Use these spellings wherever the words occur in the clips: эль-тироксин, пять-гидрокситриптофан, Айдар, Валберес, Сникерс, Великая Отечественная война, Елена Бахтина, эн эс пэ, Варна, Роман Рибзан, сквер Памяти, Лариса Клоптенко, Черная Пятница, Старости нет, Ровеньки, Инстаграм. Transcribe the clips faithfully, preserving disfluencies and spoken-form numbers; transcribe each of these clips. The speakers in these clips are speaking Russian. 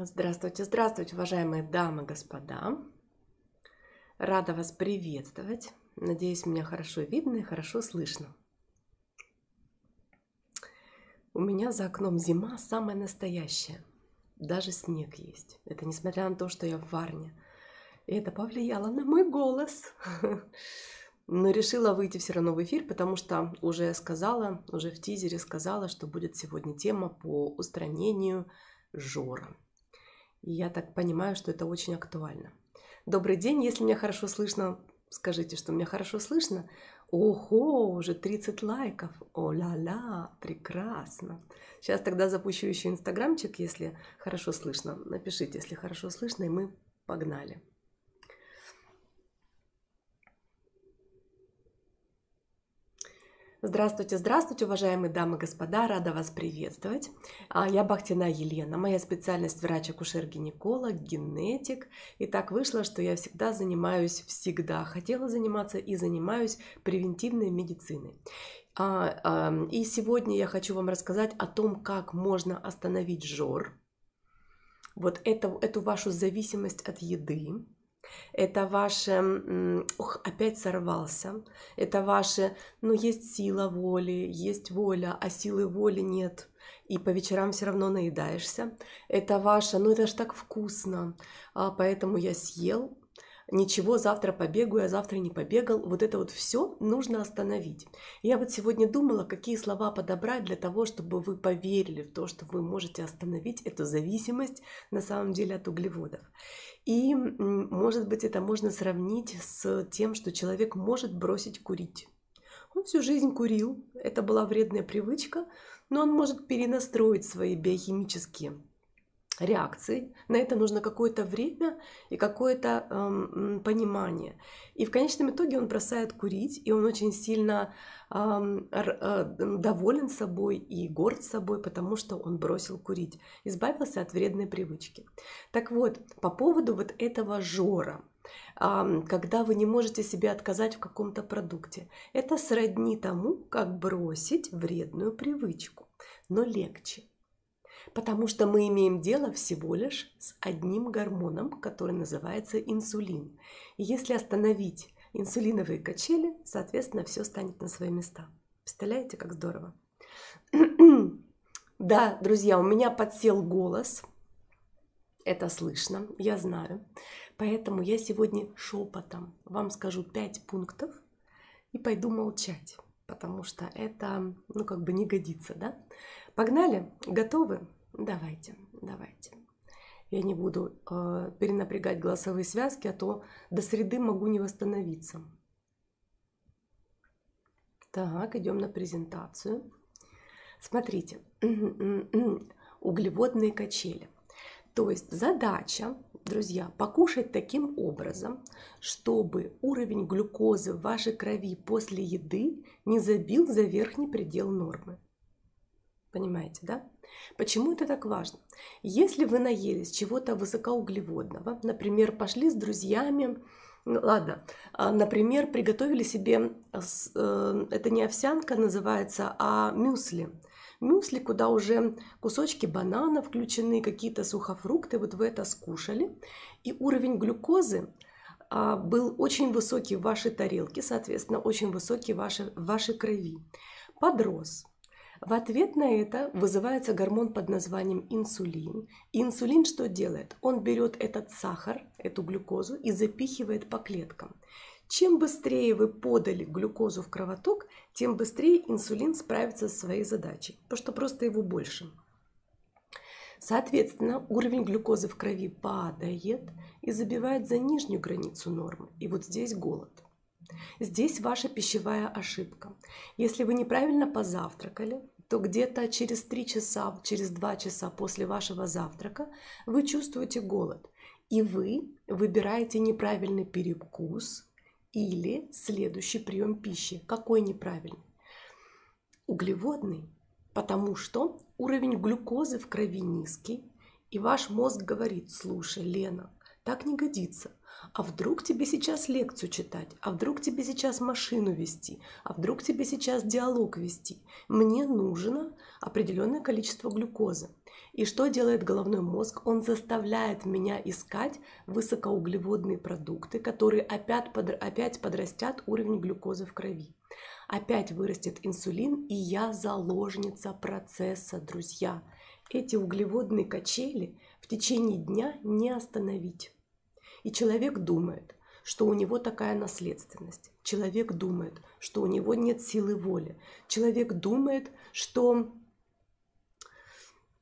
Здравствуйте, здравствуйте, уважаемые дамы и господа. Рада вас приветствовать. Надеюсь, меня хорошо видно и хорошо слышно. У меня за окном зима самая настоящая. Даже снег есть. Это несмотря на то, что я в Варне. И это повлияло на мой голос. Но решила выйти все равно в эфир, потому что уже сказала, уже в тизере сказала, что будет сегодня тема по устранению жор. И я так понимаю, что это очень актуально. Добрый день, если меня хорошо слышно, скажите, что меня хорошо слышно. Ого, уже тридцать лайков, о-ля-ля, прекрасно. Сейчас тогда запущу еще инстаграмчик, если хорошо слышно. Напишите, если хорошо слышно, и мы погнали. Здравствуйте, здравствуйте, уважаемые дамы и господа, рада вас приветствовать. Я Бахтина Елена, моя специальность врач-акушер-гинеколог, генетик. И так вышло, что я всегда занимаюсь, всегда хотела заниматься и занимаюсь превентивной медициной. И сегодня я хочу вам рассказать о том, как можно остановить жор, вот эту, эту вашу зависимость от еды. Это ваше, ох, опять сорвался, это ваше, ну, есть сила воли, есть воля, а силы воли нет, и по вечерам все равно наедаешься. Это ваше, ну, это ж так вкусно, поэтому я съел, ничего, завтра побегу, я завтра не побегал. Вот это вот все нужно остановить. Я вот сегодня думала, какие слова подобрать для того, чтобы вы поверили в то, что вы можете остановить эту зависимость на самом деле от углеводов. И, может быть, это можно сравнить с тем, что человек может бросить курить. Он всю жизнь курил, это была вредная привычка, но он может перенастроить свои биохимические реакции. На это нужно какое-то время и какое-то эм, понимание. И в конечном итоге он бросает курить, и он очень сильно эм, э, доволен собой и горд собой, потому что он бросил курить, избавился от вредной привычки. Так вот, по поводу вот этого жора, эм, когда вы не можете себе отказать в каком-то продукте, это сродни тому, как бросить вредную привычку, но легче. Потому что мы имеем дело всего лишь с одним гормоном, который называется инсулин. И если остановить инсулиновые качели, соответственно, все станет на свои места. Представляете, как здорово? Да, друзья, у меня подсел голос. Это слышно, я знаю. Поэтому я сегодня шепотом вам скажу пять пунктов и пойду молчать. Потому что это, ну, как бы не годится, да? Погнали? Готовы? Давайте, давайте. Я не буду э, перенапрягать голосовые связки, а то до среды могу не восстановиться. Так, идем на презентацию. Смотрите, углеводные качели. То есть задача, друзья, покушать таким образом, чтобы уровень глюкозы в вашей крови после еды не забил за верхний предел нормы. Понимаете, да? Почему это так важно? Если вы наелись чего-то высокоуглеводного, например, пошли с друзьями, ладно, например, приготовили себе, это не овсянка называется, а мюсли. Мюсли, куда уже кусочки банана включены, какие-то сухофрукты, вот вы это скушали. И уровень глюкозы а, был очень высокий в вашей тарелке, соответственно, очень высокий в вашей, в вашей крови. Подрос. В ответ на это вызывается гормон под названием инсулин. И инсулин что делает? Он берет этот сахар, эту глюкозу и запихивает по клеткам. Чем быстрее вы подали глюкозу в кровоток, тем быстрее инсулин справится со своей задачей, потому что просто его больше. Соответственно, уровень глюкозы в крови падает и забивает за нижнюю границу нормы. И вот здесь голод. Здесь ваша пищевая ошибка. Если вы неправильно позавтракали, то где-то через три часа, через два часа после вашего завтрака вы чувствуете голод. И вы выбираете неправильный перекус или следующий прием пищи. Какой неправильный? Углеводный, потому что уровень глюкозы в крови низкий, и ваш мозг говорит: слушай, Лена, Так не годится. А вдруг тебе сейчас лекцию читать? А вдруг тебе сейчас машину вести? А вдруг тебе сейчас диалог вести? Мне нужно определенное количество глюкозы. И что делает головной мозг? Он заставляет меня искать высокоуглеводные продукты, которые опять, под... опять подрастят уровень глюкозы в крови. Опять вырастет инсулин, и я заложница процесса, друзья. Эти углеводные качели в течение дня не остановить. И человек думает, что у него такая наследственность. Человек думает, что у него нет силы воли. Человек думает, что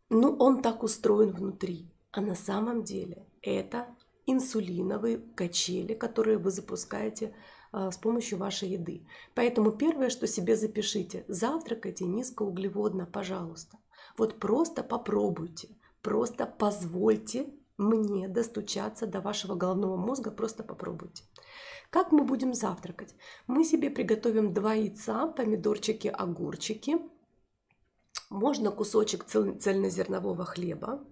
ну, он так устроен внутри. А на самом деле это инсулиновые качели, которые вы запускаете с помощью вашей еды. Поэтому первое, что себе запишите, завтракайте низкоуглеводно, пожалуйста. Вот просто попробуйте, просто позвольте мне достучаться до вашего головного мозга, просто попробуйте. Как мы будем завтракать? Мы себе приготовим два яйца, помидорчики, огурчики. Можно кусочек цельнозернового хлеба.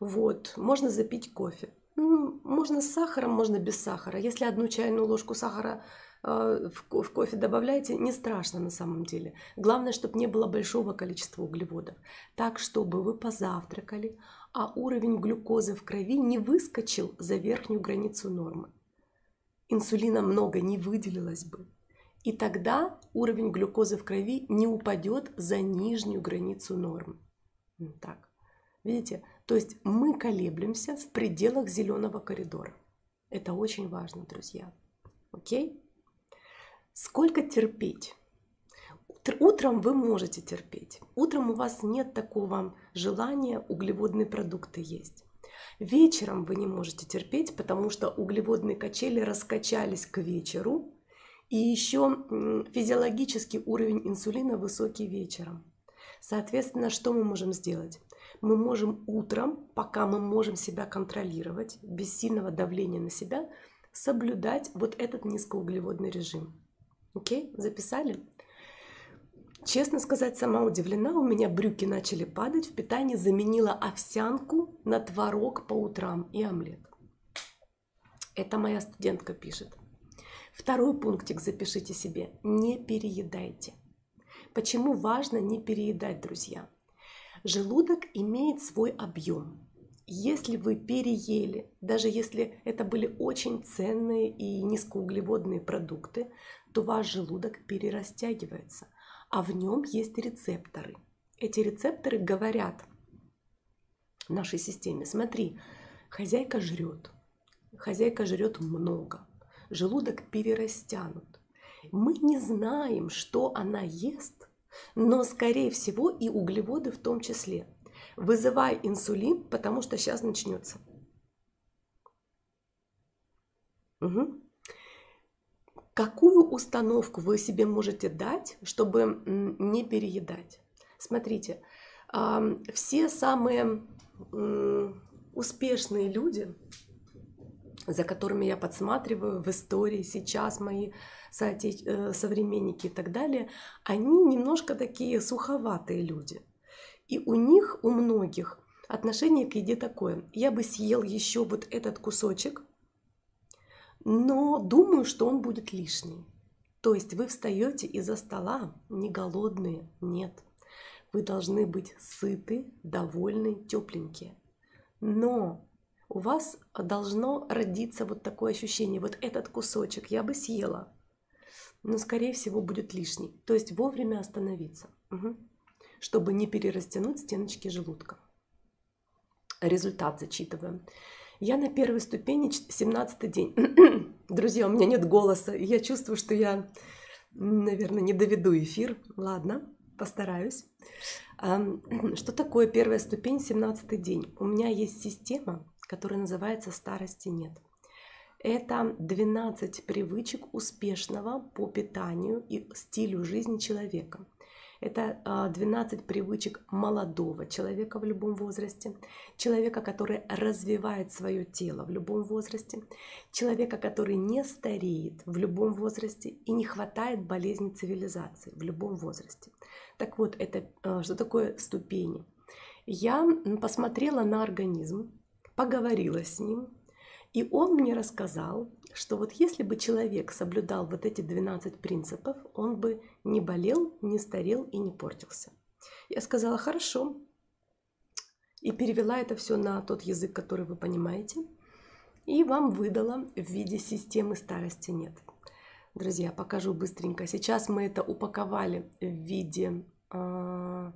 Вот. Можно запить кофе. Можно с сахаром, можно без сахара. Если одну чайную ложку сахара в кофе добавляете, не страшно на самом деле. Главное, чтобы не было большого количества углеводов. Так, чтобы вы позавтракали, а уровень глюкозы в крови не выскочил за верхнюю границу нормы. Инсулина много не выделилось бы. И тогда уровень глюкозы в крови не упадет за нижнюю границу нормы. Вот так. Видите? То есть мы колеблемся в пределах зеленого коридора. Это очень важно, друзья. Окей? Сколько терпеть? Утром вы можете терпеть. Утром у вас нет такого желания, углеводные продукты есть. Вечером вы не можете терпеть, потому что углеводные качели раскачались к вечеру. И еще физиологический уровень инсулина высокий вечером. Соответственно, что мы можем сделать? Мы можем утром, пока мы можем себя контролировать, без сильного давления на себя, соблюдать вот этот низкоуглеводный режим. Окей? Записали? Честно сказать, сама удивлена, у меня брюки начали падать, в питании заменила овсянку на творог по утрам и омлет. Это моя студентка пишет. Второй пунктик запишите себе. Не переедайте. Почему важно не переедать, друзья? Желудок имеет свой объем. Если вы переели, даже если это были очень ценные и низкоуглеводные продукты, то ваш желудок перерастягивается. А в нем есть рецепторы. Эти рецепторы говорят нашей системе: смотри, хозяйка жрет, хозяйка жрет много, желудок перерастянут. Мы не знаем, что она ест, но, скорее всего, и углеводы в том числе. Вызывай инсулин, потому что сейчас начнется. Угу. Какую установку вы себе можете дать, чтобы не переедать? Смотрите, все самые успешные люди, за которыми я подсматриваю в истории, сейчас мои современники и так далее, они немножко такие суховатые люди. И у них, у многих, отношение к еде такое. Я бы съел еще вот этот кусочек, но думаю, что он будет лишний. То есть вы встаете из-за стола не голодные, нет. Вы должны быть сыты, довольны, тепленькие. Но у вас должно родиться вот такое ощущение. Вот этот кусочек я бы съела, но, скорее всего, будет лишний. То есть вовремя остановиться, угу, чтобы не перерастянуть стеночки желудка. Результат зачитываем. Я на первой ступени, семнадцатый день. Друзья, у меня нет голоса. Я чувствую, что я, наверное, не доведу эфир. Ладно, постараюсь. Что такое первая ступень, семнадцатый день? У меня есть система, которая называется «Старости нет». Это двенадцать привычек успешного по питанию и стилю жизни человека. Это двенадцать привычек молодого человека в любом возрасте, человека, который развивает свое тело в любом возрасте, человека, который не стареет в любом возрасте и не хватает болезней цивилизации в любом возрасте. Так вот, это что такое ступени? Я посмотрела на организм, поговорила с ним, И он мне рассказал, что вот если бы человек соблюдал вот эти двенадцать принципов, он бы не болел, не старел и не портился. Я сказала, хорошо, и перевела это все на тот язык, который вы понимаете, и вам выдала в виде системы «Старости нет». Друзья, покажу быстренько. Сейчас мы это упаковали в виде... А,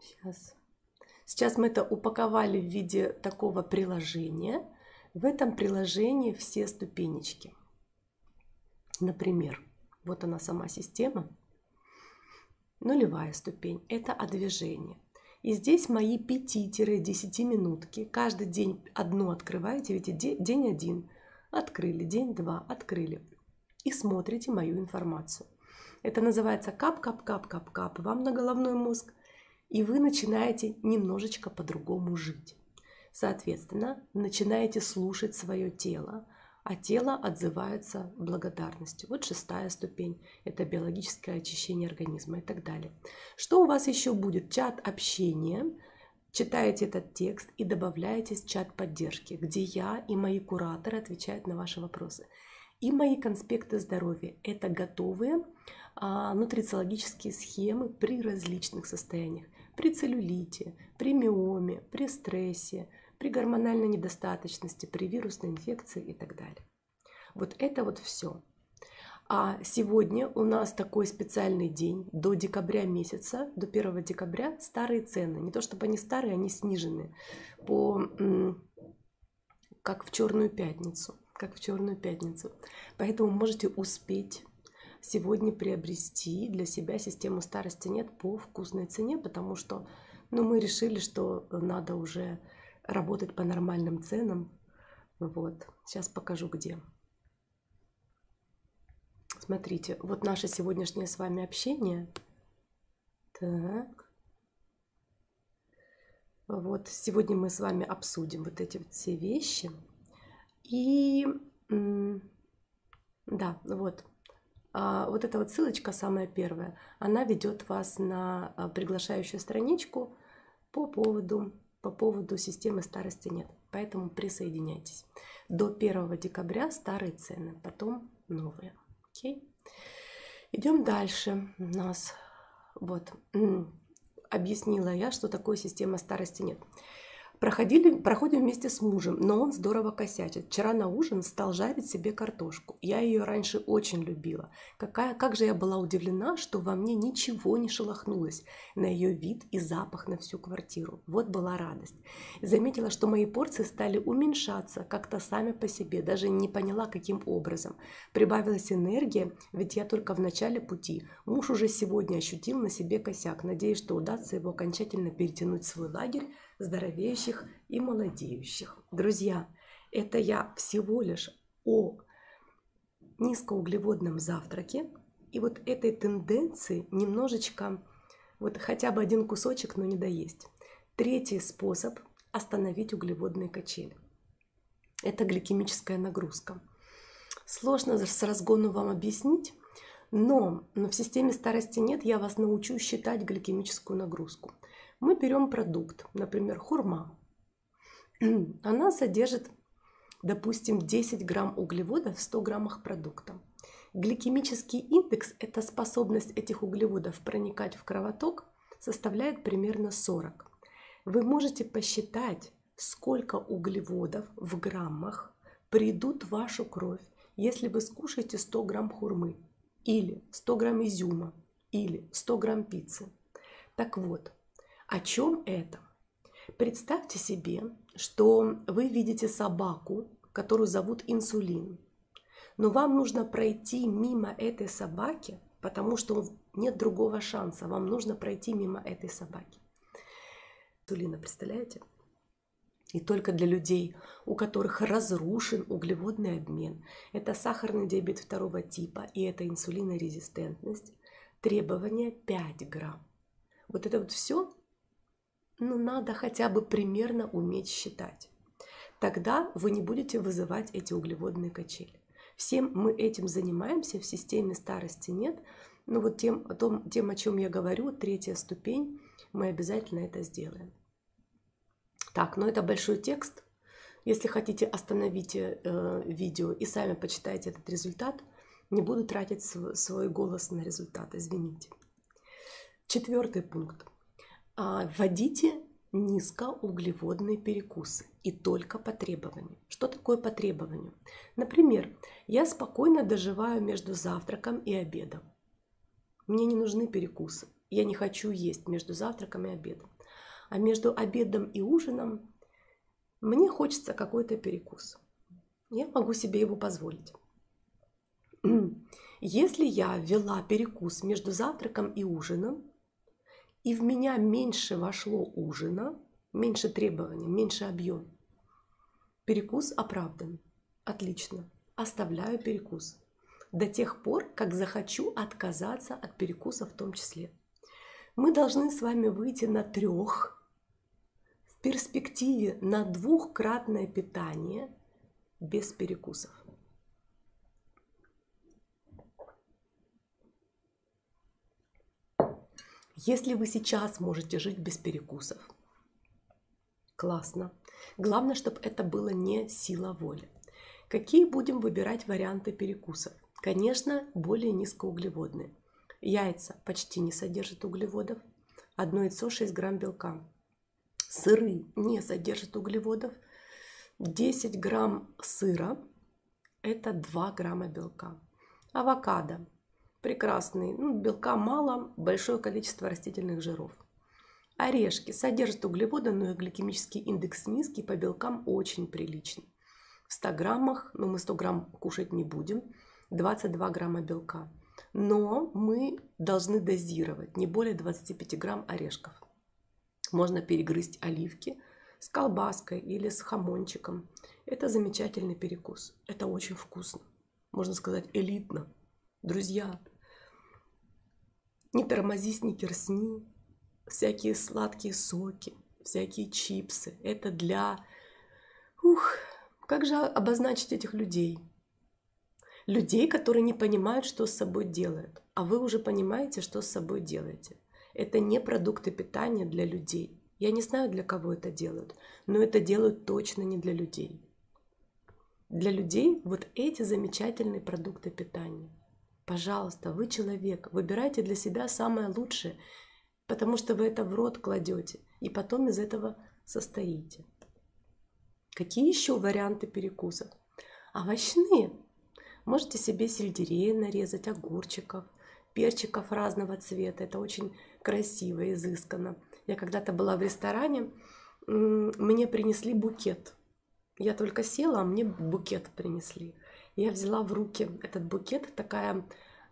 сейчас. Сейчас мы это упаковали в виде такого приложения. В этом приложении все ступенечки. Например, вот она сама система. Нулевая ступень – это о движении. И здесь мои пять-десять минутки. Каждый день одну открываете, видите, день один открыли, день два открыли. И смотрите мою информацию. Это называется кап-кап-кап-кап-кап вам на головной мозг. И вы начинаете немножечко по-другому жить. Соответственно, начинаете слушать свое тело, а тело отзывается благодарностью. Вот шестая ступень – это биологическое очищение организма и так далее. Что у вас еще будет? Чат общения. Читаете этот текст и добавляетесь в чат поддержки, где я и мои кураторы отвечают на ваши вопросы. И мои конспекты здоровья – это готовые а, нутрициологические схемы при различных состояниях. При целлюлите, при миоме, при стрессе, при гормональной недостаточности, при вирусной инфекции и так далее. Вот это вот все. А сегодня у нас такой специальный день до декабря месяца, до первого декабря старые цены. Не то чтобы они старые, они снижены, по, как в Черную Пятницу. как в Черную Пятницу. Поэтому можете успеть сегодня приобрести для себя систему «Старости нет» по вкусной цене, потому что ну, мы решили, что надо уже работать по нормальным ценам. Вот. Сейчас покажу, где. Смотрите, вот наше сегодняшнее с вами общение. Так. Вот. Сегодня мы с вами обсудим вот эти вот все вещи. И да, вот, вот эта вот ссылочка, самая первая, она ведет вас на приглашающую страничку по поводу, по поводу системы «Старости нет». Поэтому присоединяйтесь. До первого декабря старые цены, потом новые. Окей? Идем дальше. У нас вот объяснила я, что такое система «Старости нет». Проходили, проходим вместе с мужем, но он здорово косячит. Вчера на ужин стал жарить себе картошку. Я ее раньше очень любила. Какая, как же я была удивлена, что во мне ничего не шелохнулось на ее вид и запах на всю квартиру. Вот была радость. Заметила, что мои порции стали уменьшаться как-то сами по себе. Даже не поняла, каким образом. Прибавилась энергия, ведь я только в начале пути. Муж уже сегодня ощутил на себе косяк. Надеюсь, что удастся его окончательно перетянуть в свой лагерь здоровеющих и молодеющих. Друзья, это я всего лишь о низкоуглеводном завтраке и вот этой тенденции немножечко, вот хотя бы один кусочек, но не доесть. Третий способ – остановить углеводные качели. Это гликемическая нагрузка. Сложно с разгону вам объяснить, но, но в системе «Старости нет» я вас научу считать гликемическую нагрузку. Мы берем продукт, например, хурма. Она содержит, допустим, десять грамм углеводов в ста граммах продукта. Гликемический индекс, это способность этих углеводов проникать в кровоток, составляет примерно сорок. Вы можете посчитать, сколько углеводов в граммах придут в вашу кровь, если вы скушаете сто грамм хурмы, или сто грамм изюма, или сто грамм пиццы. Так вот. О чем это? Представьте себе, что вы видите собаку, которую зовут Инсулин, но вам нужно пройти мимо этой собаки, потому что нет другого шанса, вам нужно пройти мимо этой собаки. Инсулина, представляете? И только для людей, у которых разрушен углеводный обмен, это сахарный диабет второго типа и это инсулинорезистентность, требование пять грамм. Вот это вот все. Ну, надо хотя бы примерно уметь считать. Тогда вы не будете вызывать эти углеводные качели. Всем мы этим занимаемся, в системе «Старости нет». Но вот тем, о том, тем, о чем я говорю, третья ступень, мы обязательно это сделаем. Так, ну это большой текст. Если хотите, остановите э, видео и сами почитайте этот результат. Не буду тратить св- свой голос на результат, извините. Четвертый пункт. А, вводите низкоуглеводные перекусы и только по требованию. Что такое по требованию? Например, я спокойно доживаю между завтраком и обедом. Мне не нужны перекусы. Я не хочу есть между завтраком и обедом. А между обедом и ужином мне хочется какой-то перекус. Я могу себе его позволить. Если я ввела перекус между завтраком и ужином, и в меня меньше вошло ужина, меньше требований, меньше объем, перекус оправдан. Отлично. Оставляю перекус до тех пор, как захочу отказаться от перекуса в том числе. Мы должны с вами выйти на трех, в перспективе на двухкратное питание без перекусов. Если вы сейчас можете жить без перекусов, классно. Главное, чтобы это было не сила воли. Какие будем выбирать варианты перекусов? Конечно, более низкоуглеводные. Яйца почти не содержат углеводов. Одно яйцо шесть грамм белка. Сыры не содержат углеводов. десять грамм сыра – это два грамма белка. Авокадо. Прекрасный. Ну, белка мало, большое количество растительных жиров. Орешки содержат углеводы, но их гликемический индекс низкий, по белкам очень приличный. В ста граммах, но ну, мы сто грамм кушать не будем, двадцать два грамма белка. Но мы должны дозировать не более двадцати пяти грамм орешков. Можно перегрызть оливки с колбаской или с хамончиком. Это замечательный перекус. Это очень вкусно. Можно сказать, элитно. Друзья, не тормози сникерсни, всякие сладкие соки, всякие чипсы. Это для... Ух, как же обозначить этих людей? Людей, которые не понимают, что с собой делают. А вы уже понимаете, что с собой делаете. Это не продукты питания для людей. Я не знаю, для кого это делают, но это делают точно не для людей. Для людей вот эти замечательные продукты питания. Пожалуйста, вы человек, выбирайте для себя самое лучшее, потому что вы это в рот кладете и потом из этого состоите. Какие еще варианты перекусов? Овощные. Можете себе сельдерей нарезать, огурчиков, перчиков разного цвета. Это очень красиво, изысканно. Я когда-то была в ресторане, мне принесли букет. Я только села, а мне букет принесли. Я взяла в руки этот букет, такая,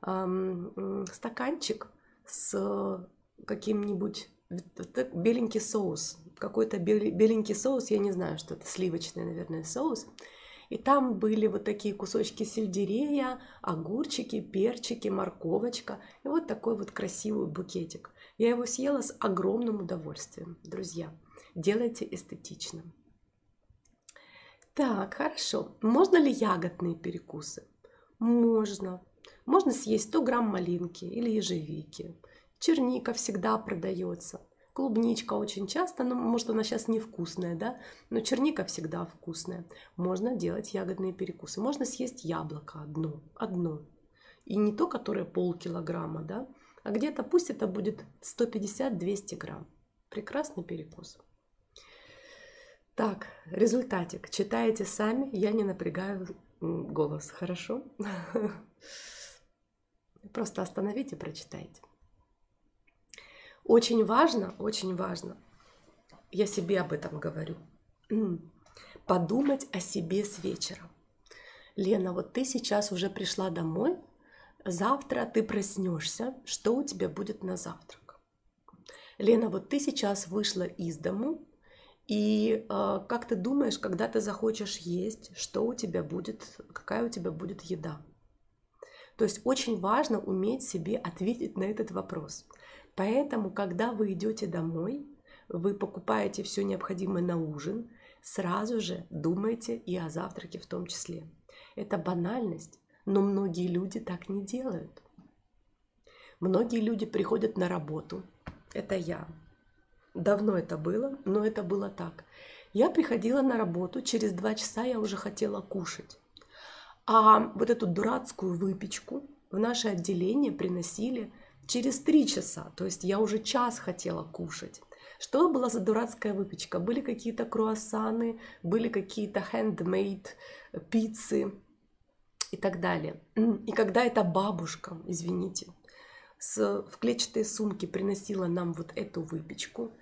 эм, стаканчик с каким-нибудь беленький соус. Какой-то беленький соус, я не знаю, что это, сливочный, наверное, соус. И там были вот такие кусочки сельдерея, огурчики, перчики, морковочка. И вот такой вот красивый букетик. Я его съела с огромным удовольствием. Друзья, делайте эстетично. Так, хорошо. Можно ли ягодные перекусы? Можно. Можно съесть сто грамм малинки или ежевики. Черника всегда продается. Клубничка очень часто, но, может, она сейчас невкусная, да? Но черника всегда вкусная. Можно делать ягодные перекусы. Можно съесть яблоко одно. одно. И не то, которое полкилограмма, да? А где-то пусть это будет сто пятьдесят — двести грамм. Прекрасный перекус. Так, результатик. Читайте сами, я не напрягаю голос, хорошо? Просто остановите, прочитайте. Очень важно, очень важно, я себе об этом говорю, подумать о себе с вечера. Лена, вот ты сейчас уже пришла домой, завтра ты проснешься, что у тебя будет на завтрак? Лена, вот ты сейчас вышла из дому, и э, как ты думаешь, когда ты захочешь есть, что у тебя будет, какая у тебя будет еда? То есть очень важно уметь себе ответить на этот вопрос. Поэтому, когда вы идете домой, вы покупаете все необходимое на ужин, сразу же думайте и о завтраке в том числе. Это банальность, но многие люди так не делают. Многие люди приходят на работу, это я. Давно это было, но это было так. Я приходила на работу, через два часа я уже хотела кушать. А вот эту дурацкую выпечку в наше отделение приносили через три часа. То есть я уже час хотела кушать. Что была за дурацкая выпечка? Были какие-то круассаны, были какие-то handmade пиццы и так далее. И когда эта бабушка, извините, с, в клетчатой сумке приносила нам вот эту выпечку,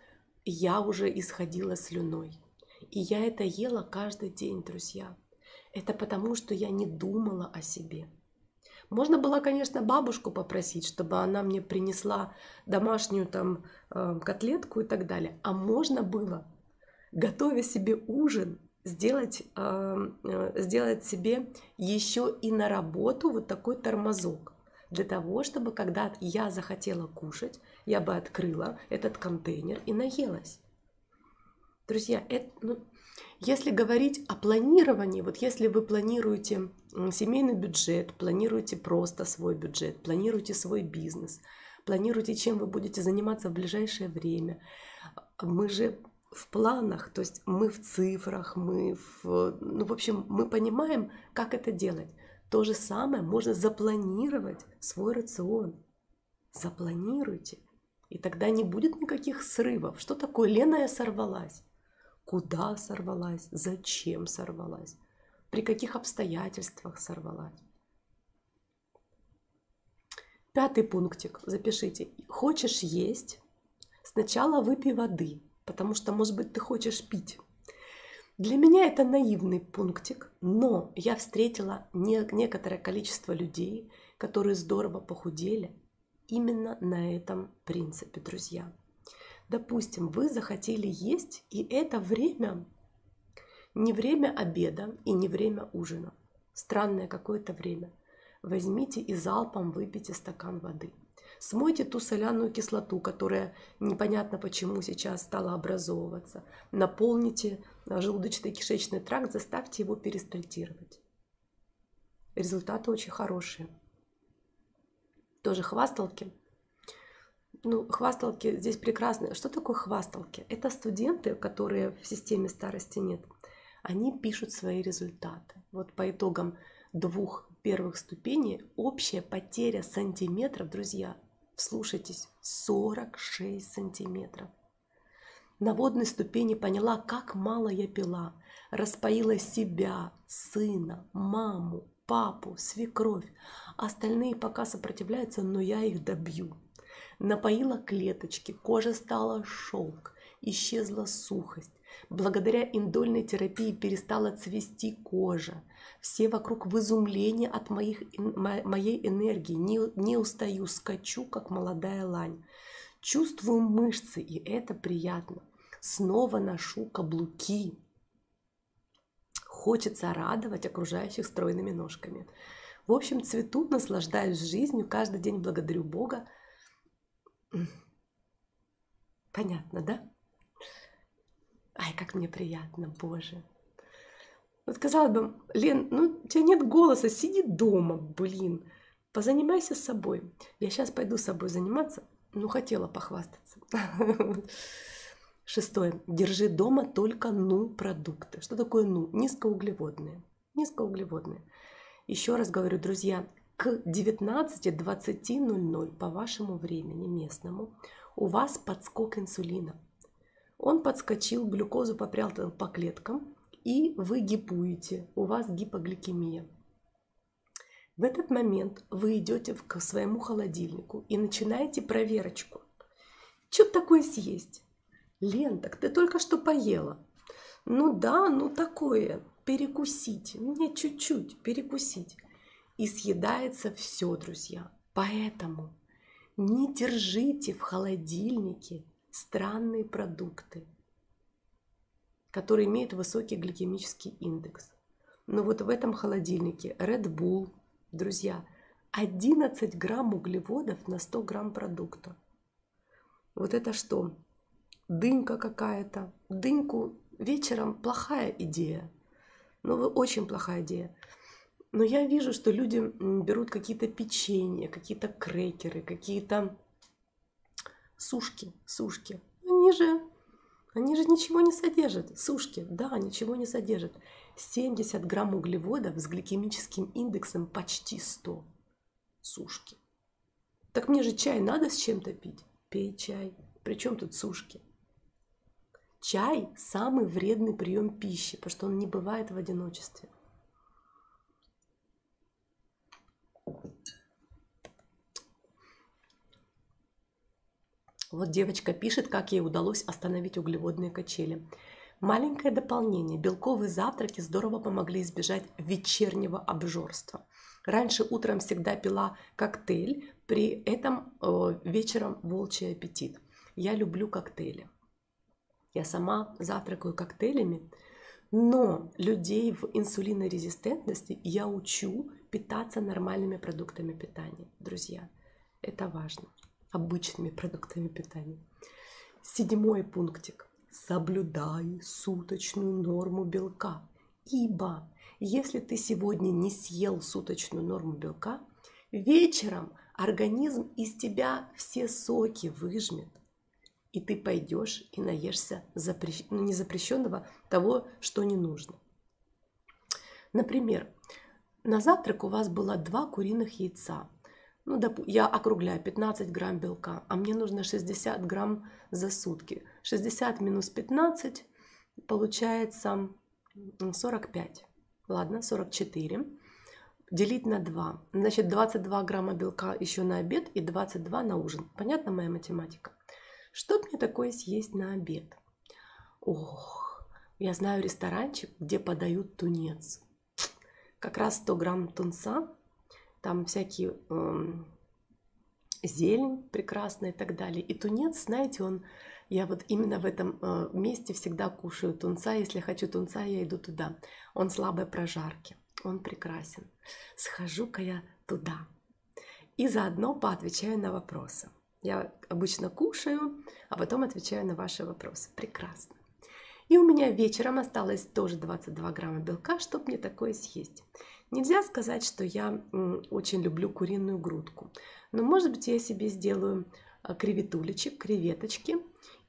я уже исходила слюной. И я это ела каждый день, друзья. Это потому, что я не думала о себе. Можно было, конечно, бабушку попросить, чтобы она мне принесла домашнюю там котлетку и так далее. А можно было, готовя себе ужин, сделать, сделать себе еще и на работу вот такой тормозок. Для того, чтобы когда я захотела кушать, я бы открыла этот контейнер и наелась. Друзья, это, ну, если говорить о планировании, вот если вы планируете семейный бюджет, планируете просто свой бюджет, планируете свой бизнес, планируете, чем вы будете заниматься в ближайшее время, мы же в планах, то есть мы в цифрах, мы в, ну, в общем, мы понимаем, как это делать. То же самое можно запланировать свой рацион. Запланируйте. И тогда не будет никаких срывов. Что такое «Лена, я сорвалась»? Куда сорвалась? Зачем сорвалась? При каких обстоятельствах сорвалась? Пятый пунктик. Запишите. Хочешь есть? Сначала выпей воды, потому что, может быть, ты хочешь пить. Для меня это наивный пунктик, но я встретила некоторое количество людей, которые здорово похудели именно на этом принципе, друзья. Допустим, вы захотели есть, и это время, не время обеда и не время ужина, странное какое-то время. Возьмите и залпом выпейте стакан воды. Смойте ту соляную кислоту, которая непонятно почему сейчас стала образовываться. Наполните желудочно-кишечный тракт, заставьте его перестальтировать. Результаты очень хорошие. Тоже хвасталки. Ну, хвасталки здесь прекрасные. Что такое хвасталки? Это студенты, которые в системе «Старости нет». Они пишут свои результаты. Вот по итогам двух первых ступеней общая потеря сантиметров, друзья, вслушайтесь, сорок шесть сантиметров. На водной ступени поняла, как мало я пила, распоила себя, сына, маму, папу, свекровь. Остальные пока сопротивляются, но я их добью. Напоила клеточки, кожа стала шелк, исчезла сухость. Благодаря индольной терапии перестала цвести кожа. Все вокруг в изумлении от моих, моей энергии. Не, не устаю, скачу, как молодая лань. Чувствую мышцы, и это приятно. Снова ношу каблуки. Хочется радовать окружающих стройными ножками. В общем, цвету, наслаждаюсь жизнью. Каждый день благодарю Бога. Понятно, да? Ай, как мне приятно, Боже. Вот казалось бы, Лен, ну у тебя нет голоса, сиди дома, блин. Позанимайся собой. Я сейчас пойду с собой заниматься, ну хотела похвастаться. Шестое. Держи дома только ну продукты. Что такое ну? Низкоуглеводные. Низкоуглеводные. Еще раз говорю, друзья, к девятнадцати двадцати по вашему времени местному у вас подскок инсулина. Он подскочил, глюкозу попрял по клеткам, и вы гипуете, у вас гипогликемия. В этот момент вы идете к своему холодильнику и начинаете проверочку. Что такое съесть? Лен, так ты только что поела. Ну да, ну такое, перекусить, мне чуть-чуть перекусить. И съедается все, друзья. Поэтому не держите в холодильнике странные продукты, которые имеют высокий гликемический индекс. Но вот в этом холодильнике Red Bull, друзья, одиннадцать грамм углеводов на сто грамм продукта. Вот это что? Дынька какая-то. Дыньку вечером плохая идея. Ну, очень плохая идея. Но я вижу, что люди берут какие-то печенья, какие-то крекеры, какие-то сушки, сушки. Они же Они же ничего не содержат. Сушки, да, ничего не содержат. семьдесят грамм углеводов с гликемическим индексом почти сто. Сушки. Так мне же чай надо с чем-то пить. Пей чай. Причем тут сушки? Чай – самый вредный прием пищи, потому что он не бывает в одиночестве. Вот девочка пишет, как ей удалось остановить углеводные качели. Маленькое дополнение. Белковые завтраки здорово помогли избежать вечернего обжорства. Раньше утром всегда пила коктейль, при этом э, вечером волчий аппетит. Я люблю коктейли. Я сама завтракаю коктейлями, но людей в инсулинорезистентности я учу питаться нормальными продуктами питания. Друзья, это важно. Обычными продуктами питания. Седьмой пунктик. Соблюдай суточную норму белка. Ибо если ты сегодня не съел суточную норму белка, вечером организм из тебя все соки выжмет. И ты пойдешь и наешься запрещ... ну, не запрещенного, того, что не нужно. Например, на завтрак у вас было два куриных яйца. Ну, я округляю, пятнадцать грамм белка, а мне нужно шестьдесят грамм за сутки. шестьдесят минус пятнадцать получается сорок пять. Ладно, сорок четыре. Делить на два. Значит, двадцать два грамма белка еще на обед и двадцать два на ужин. Понятна моя математика? Что мне такое съесть на обед? Ох, я знаю ресторанчик, где подают тунец. Как раз сто грамм тунца. Там всякие э, зелень прекрасная и так далее. И тунец, знаете, он, я вот именно в этом э, месте всегда кушаю тунца. Если хочу тунца, я иду туда. Он слабой прожарки, он прекрасен. Схожу-ка я туда. И заодно поотвечаю на вопросы. Я обычно кушаю, а потом отвечаю на ваши вопросы. Прекрасно. И у меня вечером осталось тоже двадцать два грамма белка, чтобы мне такое съесть. Нельзя сказать, что я очень люблю куриную грудку. Но, может быть, я себе сделаю креветулечек, креветочки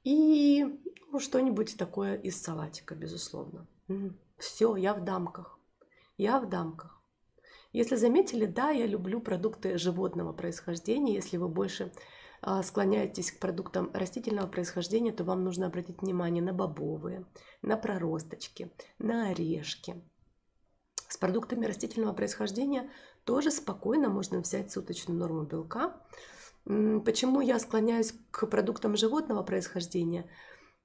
и ну, что-нибудь такое из салатика, безусловно. Все, я в дамках. Я в дамках. Если заметили, да, я люблю продукты животного происхождения. Если вы больше склоняетесь к продуктам растительного происхождения, то вам нужно обратить внимание на бобовые, на проросточки, на орешки. С продуктами растительного происхождения тоже спокойно можно взять суточную норму белка. Почему я склоняюсь к продуктам животного происхождения?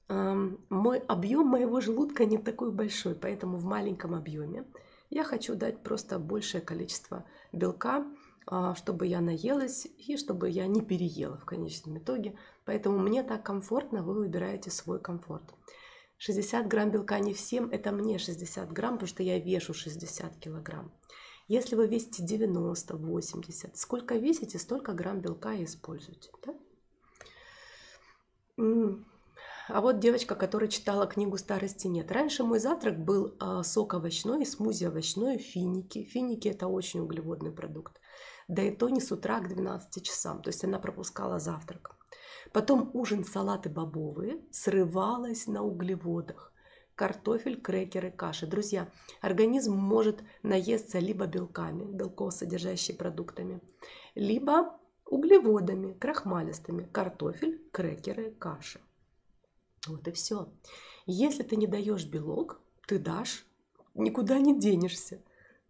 Мой объем моего желудка не такой большой, поэтому в маленьком объеме я хочу дать просто большее количество белка, чтобы я наелась и чтобы я не переела в конечном итоге. Поэтому мне так комфортно, вы выбираете свой комфорт. шестьдесят грамм белка не всем, это мне шестьдесят грамм, потому что я вешу шестьдесят килограмм. Если вы весите девяносто, восемьдесят, сколько весите, столько грамм белка и используйте. Да? А вот девочка, которая читала книгу «Старости нет». Раньше мой завтрак был сок овощной, смузи овощной, финики. Финики – это очень углеводный продукт. Да и то не с утра к двенадцати часам, то есть она пропускала завтрак. Потом ужин, салаты бобовые, срывалась на углеводах. Картофель, крекеры, каши. Друзья, организм может наесться либо белками, белкосодержащими продуктами, либо углеводами, крахмалистыми. Картофель, крекеры, каши. Вот и все. Если ты не даешь белок, ты дашь, никуда не денешься.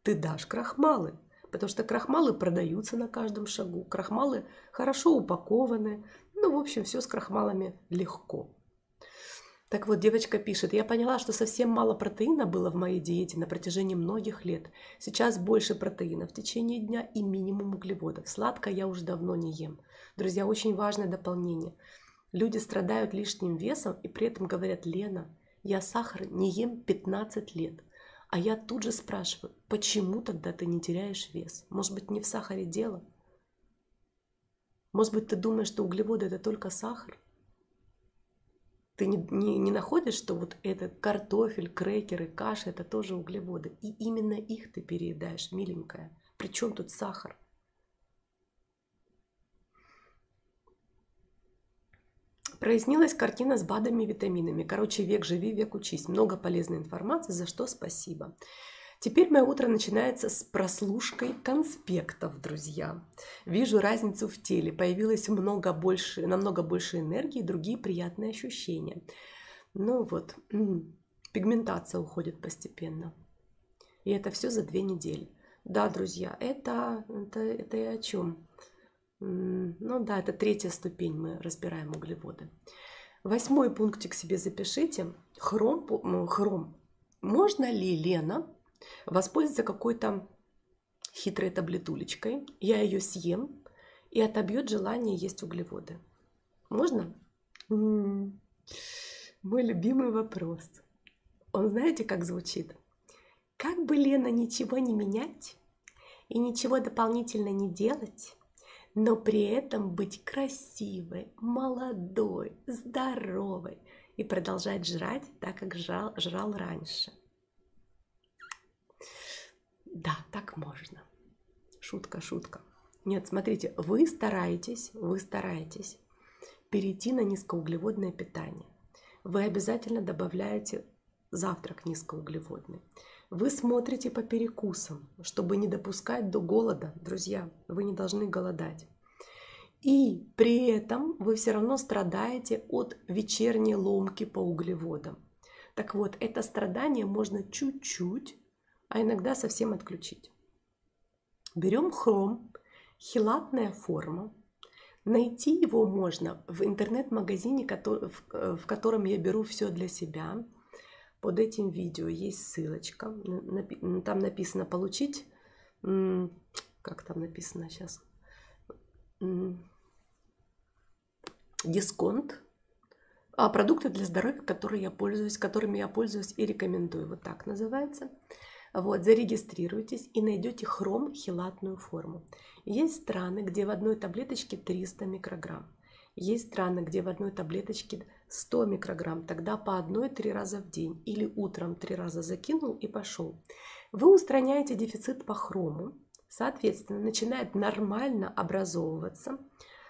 Ты дашь крахмалы. Потому что крахмалы продаются на каждом шагу. Крахмалы хорошо упакованы. Ну, в общем, все с крахмалами легко. Так вот, девочка пишет, я поняла, что совсем мало протеина было в моей диете на протяжении многих лет. Сейчас больше протеина в течение дня и минимум углеводов. Сладкое я уже давно не ем. Друзья, очень важное дополнение. Люди страдают лишним весом и при этом говорят, Лена, я сахар не ем пятнадцать лет. А я тут же спрашиваю, почему тогда ты не теряешь вес? Может быть, не в сахаре дело? Может быть, ты думаешь, что углеводы – это только сахар? Ты не, не, не находишь, что вот это картофель, крекеры, каша – это тоже углеводы? И именно их ты переедаешь, миленькая. Причем тут сахар? Прояснилась картина с БАДами и витаминами. Короче, век живи, век учись. Много полезной информации, за что спасибо. Теперь мое утро начинается с прослушкой конспектов, друзья. Вижу разницу в теле. Появилось много больше, намного больше энергии, другие приятные ощущения. Ну вот, пигментация уходит постепенно. И это все за две недели. Да, друзья, это, это, это и о чем? Ну да, это третья ступень, мы разбираем углеводы. Восьмой пунктик себе запишите. Хром, хром. Можно ли, Лена, воспользоваться какой-то хитрой таблетулечкой? Я ее съем и отобьет желание есть углеводы. Можно? Мой любимый вопрос. Он знаете, как звучит? Как бы, Лена, ничего не менять и ничего дополнительно не делать, но при этом быть красивой, молодой, здоровой и продолжать жрать так, как жрал, жрал раньше. Да, так можно. Шутка, шутка. Нет, смотрите, вы стараетесь, вы стараетесь перейти на низкоуглеводное питание. Вы обязательно добавляете завтрак низкоуглеводный. Вы смотрите по перекусам, чтобы не допускать до голода. Друзья, вы не должны голодать. И при этом вы все равно страдаете от вечерней ломки по углеводам. Так вот, это страдание можно чуть-чуть, а иногда совсем отключить. Берем хром, хелатная форма. Найти его можно в интернет-магазине, в котором я беру все для себя. Под этим видео есть ссылочка, там написано «Получить», как там написано сейчас, дисконт, а продукты для здоровья, которые я пользуюсь, которыми я пользуюсь и рекомендую, вот так называется. Вот, зарегистрируйтесь и найдете хром-хелатную форму. Есть страны, где в одной таблеточке триста микрограмм. Есть страны, где в одной таблеточке сто микрограмм, тогда по одной три раза в день или утром три раза закинул и пошел. Вы устраняете дефицит по хрому, соответственно, начинает нормально образовываться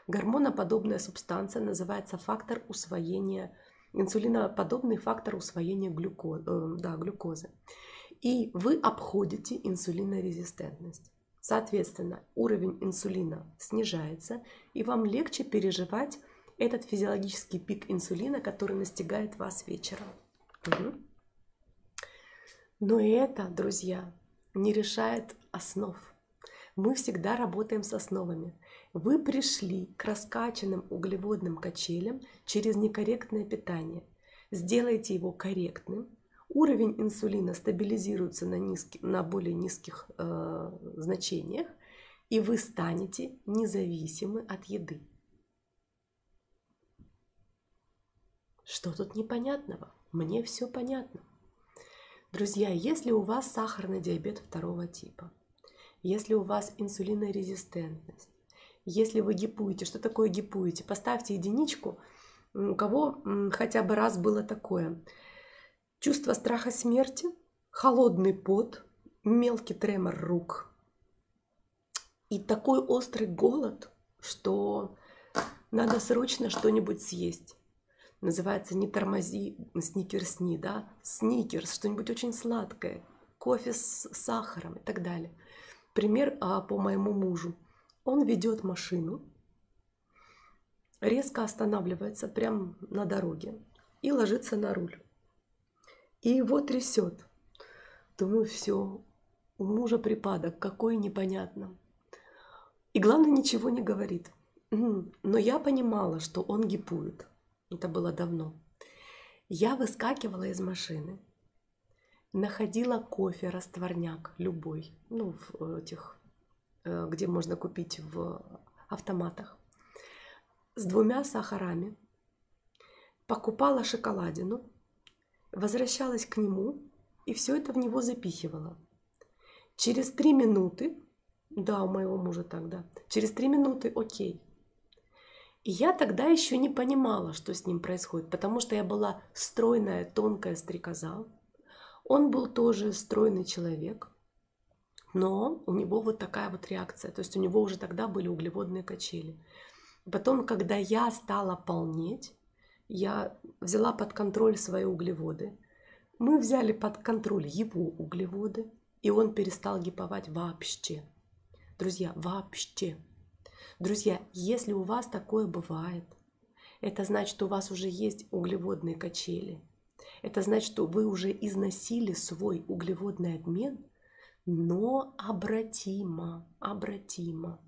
гормоноподобная субстанция, называется фактор усвоения, инсулиноподобный фактор усвоения глюко, э, да, глюкозы. И вы обходите инсулинорезистентность. Соответственно, уровень инсулина снижается, и вам легче переживать этот физиологический пик инсулина, который настигает вас вечером. Угу. Но и это, друзья, не решает основ. Мы всегда работаем с основами. Вы пришли к раскачанным углеводным качелям через некорректное питание. Сделайте его корректным. Уровень инсулина стабилизируется на, низки, на более низких э, значениях, и вы станете независимы от еды. Что тут непонятного? Мне все понятно. Друзья, если у вас сахарный диабет второго типа, если у вас инсулинорезистентность, если вы гипуете, что такое гипуете? Поставьте единичку, у кого хотя бы раз было такое. Чувство страха смерти, холодный пот, мелкий тремор рук и такой острый голод, что надо срочно что-нибудь съесть. Называется «не тормози, сникерсни», да? Сникерс, что-нибудь очень сладкое, кофе с сахаром и так далее. Пример по моему мужу. Он ведет машину, резко останавливается прямо на дороге и ложится на руль. И его трясет. Думаю, все, у мужа припадок, какой непонятно. И главное, ничего не говорит. Но я понимала, что он гипует. Это было давно. Я выскакивала из машины, находила кофе, растворняк, любой, ну, в этих, где можно купить в автоматах, с двумя сахарами, покупала шоколадину, возвращалась к нему и все это в него запихивала. Через три минуты, да, у моего мужа тогда, через три минуты окей. И я тогда еще не понимала, что с ним происходит, потому что я была стройная, тонкая стрекоза. Он был тоже стройный человек, но у него вот такая вот реакция, то есть у него уже тогда были углеводные качели. Потом, когда я стала полнеть, я взяла под контроль свои углеводы. Мы взяли под контроль его углеводы, и он перестал гиповать вообще. Друзья, вообще. Друзья, если у вас такое бывает, это значит, что у вас уже есть углеводные качели. Это значит, что вы уже износили свой углеводный обмен, но обратимо, обратимо.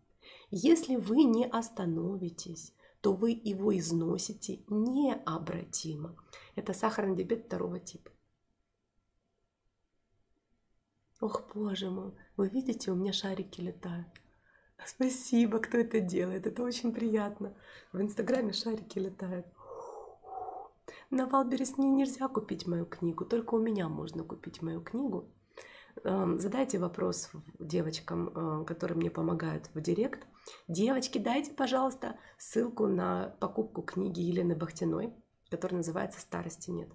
Если вы не остановитесь, то вы его износите необратимо. Это сахарный диабет второго типа. Ох, боже мой, вы видите, у меня шарики летают. Спасибо, кто это делает, это очень приятно. В Инстаграме шарики летают. На Валберес мне нельзя купить мою книгу, только у меня можно купить мою книгу. Задайте вопрос девочкам, которые мне помогают в директ. Девочки, дайте, пожалуйста, ссылку на покупку книги Елены Бахтиной, которая называется «Старости нет».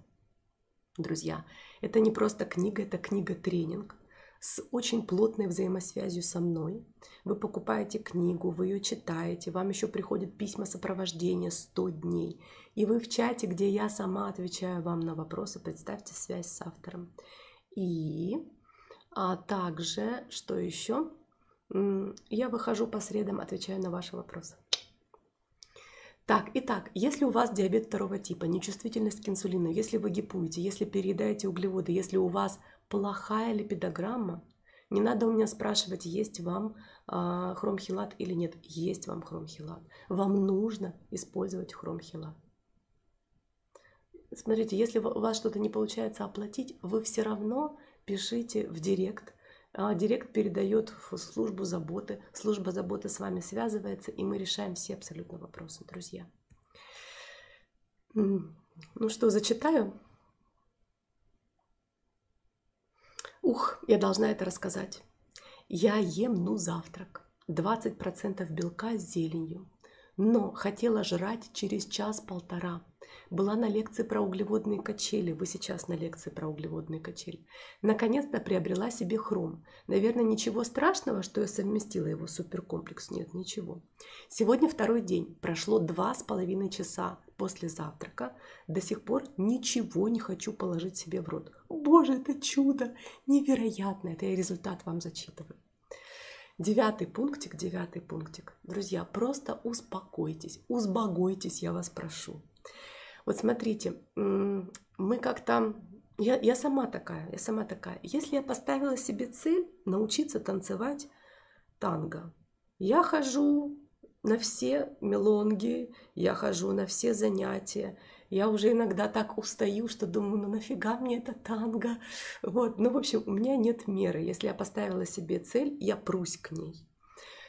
Друзья, это не просто книга, это книга-тренинг с очень плотной взаимосвязью со мной. Вы покупаете книгу, вы ее читаете, вам еще приходят письма сопровождения сто дней. И вы в чате, где я сама отвечаю вам на вопросы, представьте связь с автором. И а также, что еще, я выхожу по средам, отвечаю на ваши вопросы. Так, итак, если у вас диабет второго типа, нечувствительность к инсулину, если вы гипуете, если переедаете углеводы, если у вас плохая липидограмма, не надо у меня спрашивать, есть вам э, хромхелат или нет. Есть вам хромхелат. Вам нужно использовать хромхелат. Смотрите, если у вас что-то не получается оплатить, вы все равно пишите в директ. Директ передает в службу заботы. Служба заботы с вами связывается, и мы решаем все абсолютно вопросы, друзья. Ну что, зачитаю? Ух, я должна это рассказать. Я ем ну завтрак. двадцать процентов белка с зеленью. Но хотела жрать через час-полтора. Была на лекции про углеводные качели. Вы сейчас на лекции про углеводные качели. Наконец-то приобрела себе хром. Наверное, ничего страшного, что я совместила его с суперкомплекс. Нет, ничего. Сегодня второй день. Прошло два с половиной часа после завтрака. До сих пор ничего не хочу положить себе в рот. Боже, это чудо! Невероятно! Это я результат вам зачитываю. Девятый пунктик, девятый пунктик. Друзья, просто успокойтесь, узбогойтесь, я вас прошу. Вот смотрите, мы как-то... Я, я сама такая, я сама такая. Если я поставила себе цель научиться танцевать танго, я хожу на все мелонги, я хожу на все занятия. Я уже иногда так устаю, что думаю, ну нафига мне это танго? Вот. Ну, в общем, у меня нет меры. Если я поставила себе цель, я прусь к ней.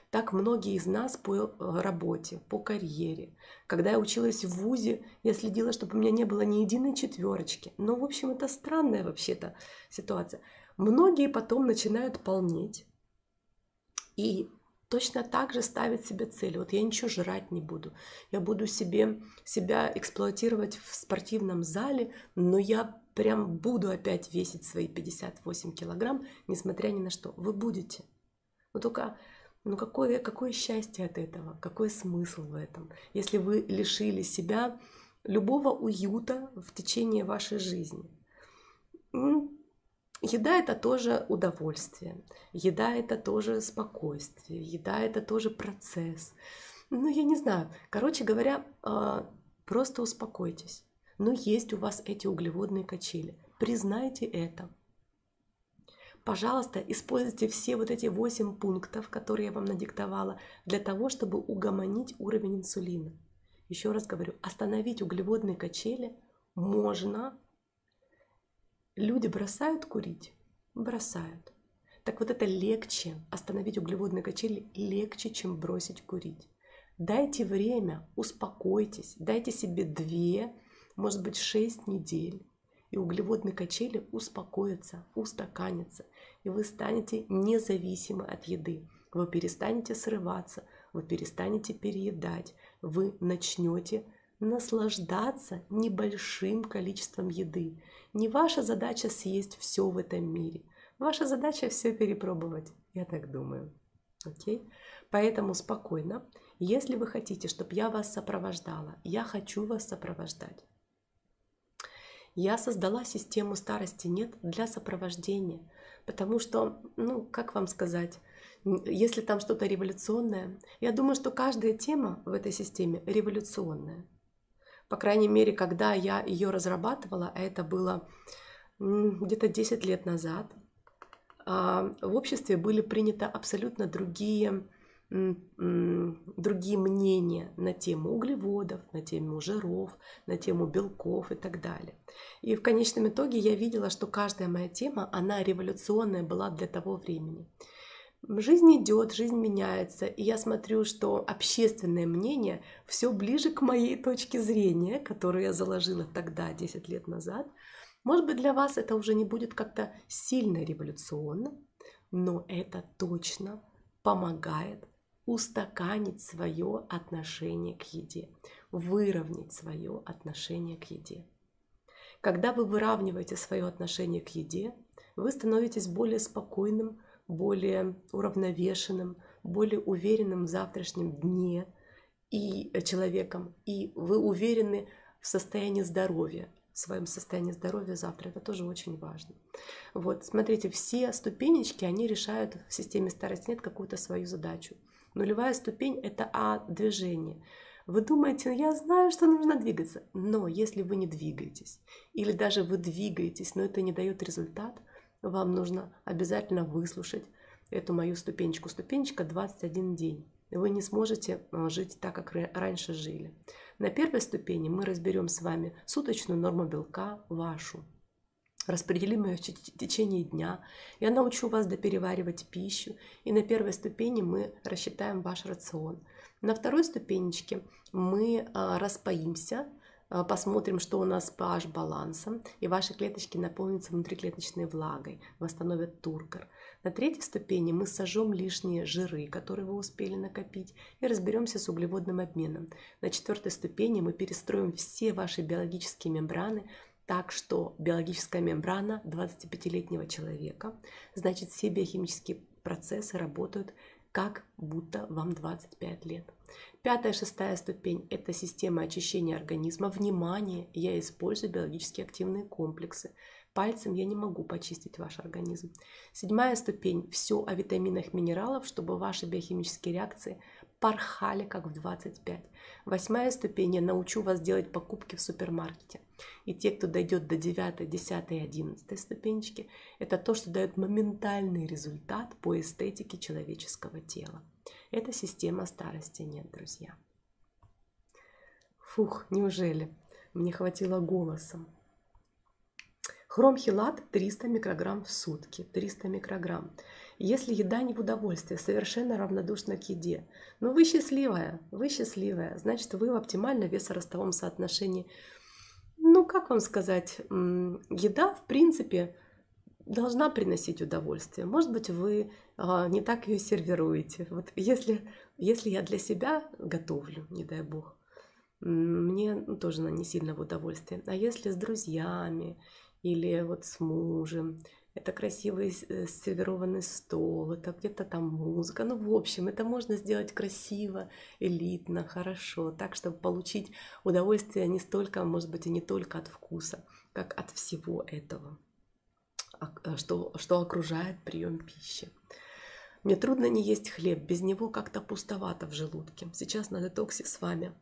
Так многие из нас по работе, по карьере. Когда я училась в вузе, я следила, чтобы у меня не было ни единой четверочки. Но, в общем, это странная вообще-то ситуация. Многие потом начинают полнеть и точно так же ставит себе цель. Вот я ничего жрать не буду. Я буду себе, себя эксплуатировать в спортивном зале, но я прям буду опять весить свои пятьдесят восемь килограмм, несмотря ни на что. Вы будете. Но только, ну какое, какое счастье от этого? Какой смысл в этом? Если вы лишили себя любого уюта в течение вашей жизни. Еда – это тоже удовольствие, еда – это тоже спокойствие, еда – это тоже процесс. Ну, я не знаю. Короче говоря, просто успокойтесь. Но есть у вас эти углеводные качели. Признайте это. Пожалуйста, используйте все вот эти восемь пунктов, которые я вам надиктовала, для того, чтобы угомонить уровень инсулина. Еще раз говорю, остановить углеводные качели можно. Люди бросают курить? Бросают. Так вот это легче, остановить углеводные качели легче, чем бросить курить. Дайте время, успокойтесь, дайте себе две, может быть, шесть недель, и углеводные качели успокоятся, устаканятся, и вы станете независимы от еды. Вы перестанете срываться, вы перестанете переедать, вы начнете наслаждаться небольшим количеством еды. Не ваша задача съесть все в этом мире. Ваша задача все перепробовать, я так думаю. Окей? Поэтому спокойно. Если вы хотите, чтобы я вас сопровождала, я хочу вас сопровождать. Я создала систему «Старости нет» для сопровождения, потому что, ну, как вам сказать, если там что-то революционное, я думаю, что каждая тема в этой системе революционная. По крайней мере, когда я ее разрабатывала, а это было где-то десять лет назад, в обществе были приняты абсолютно другие, другие мнения на тему углеводов, на тему жиров, на тему белков и так далее. И в конечном итоге я видела, что каждая моя тема, она революционная была для того времени. Жизнь идет, жизнь меняется, и я смотрю, что общественное мнение все ближе к моей точке зрения, которую я заложила тогда, десять лет назад. Может быть, для вас это уже не будет как-то сильно революционно, но это точно помогает устаканить свое отношение к еде, выровнять свое отношение к еде. Когда вы выравниваете свое отношение к еде, вы становитесь более спокойным, более уравновешенным, более уверенным в завтрашнем дне и человеком, и вы уверены в состоянии здоровья, в своем состоянии здоровья завтра. Это тоже очень важно. Вот, смотрите, все ступенечки, они решают в системе «Старости нет» какую-то свою задачу. Нулевая ступень – это о движении. Вы думаете, я знаю, что нужно двигаться, но если вы не двигаетесь, или даже вы двигаетесь, но это не дает результат, вам нужно обязательно выслушать эту мою ступенечку. Ступенечка двадцать один день. Вы не сможете жить так, как раньше жили. На первой ступени мы разберем с вами суточную норму белка вашу. Распределим ее в течение дня. Я научу вас допереваривать пищу. И на первой ступени мы рассчитаем ваш рацион. На второй ступенечке мы распоимся, посмотрим, что у нас с pH-балансом, и ваши клеточки наполнятся внутриклеточной влагой, восстановят тургор. На третьей ступени мы сожжем лишние жиры, которые вы успели накопить, и разберемся с углеводным обменом. На четвертой ступени мы перестроим все ваши биологические мембраны, так что биологическая мембрана двадцатипятилетнего человека, значит, все биохимические процессы работают как будто вам двадцать пять лет. Пятая, шестая ступень – это система очищения организма. Внимание, я использую биологически активные комплексы. Пальцем я не могу почистить ваш организм. Седьмая ступень – все о витаминах, минералах, чтобы ваши биохимические реакции порхали, как в двадцать пять. Восьмая ступень – я научу вас делать покупки в супермаркете. И те, кто дойдет до девятой, десятой и одиннадцатой ступенечки, это то, что дает моментальный результат по эстетике человеческого тела. Это система «Старости нет», друзья. Фух, неужели? Мне хватило голоса. Хромхелат триста микрограмм в сутки, триста микрограмм. Если еда не в удовольствие, совершенно равнодушна к еде, но вы счастливая, вы счастливая, значит, вы в оптимально весоростовом соотношении. Ну, как вам сказать, еда, в принципе, должна приносить удовольствие. Может быть, вы а, не так ее сервируете. Вот если, если я для себя готовлю, не дай бог, мне ну, тоже она не сильно в удовольствие. А если с друзьями или вот с мужем, это красивый сервированный стол, это где-то там музыка. Ну, в общем, это можно сделать красиво, элитно, хорошо, так, чтобы получить удовольствие не столько, может быть, и не только от вкуса, как от всего этого, что, что окружает прием пищи. Мне трудно не есть хлеб, без него как-то пустовато в желудке. Сейчас на детоксе с вами.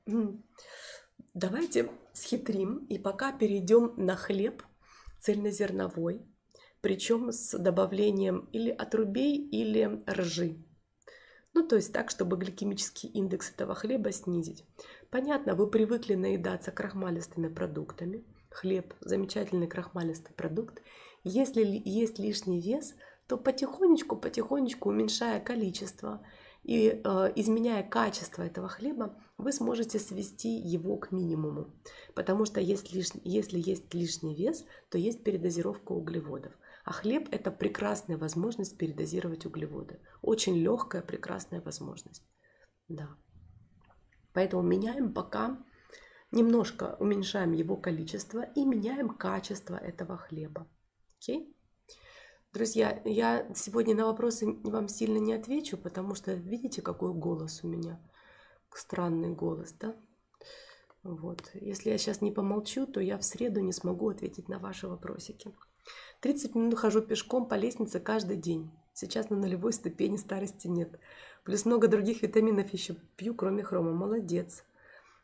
Давайте схитрим и пока перейдем на хлеб цельнозерновой, причем с добавлением или отрубей, или ржи. Ну, то есть так, чтобы гликемический индекс этого хлеба снизить. Понятно, вы привыкли наедаться крахмалистыми продуктами. Хлеб – замечательный крахмалистый продукт. Если есть лишний вес, то потихонечку-потихонечку, уменьшая количество и э, изменяя качество этого хлеба, вы сможете свести его к минимуму. Потому что есть лиш... если есть лишний вес, то есть передозировка углеводов. А хлеб – это прекрасная возможность передозировать углеводы. Очень легкая, прекрасная возможность. Да. Поэтому меняем пока... Немножко уменьшаем его количество и меняем качество этого хлеба. Окей? Друзья, я сегодня на вопросы вам сильно не отвечу, потому что видите, какой голос у меня? Странный голос, да? Вот. Если я сейчас не помолчу, то я в среду не смогу ответить на ваши вопросики. тридцать минут хожу пешком по лестнице каждый день. Сейчас на нулевой ступени старости нет. Плюс много других витаминов еще пью, кроме хрома. Молодец.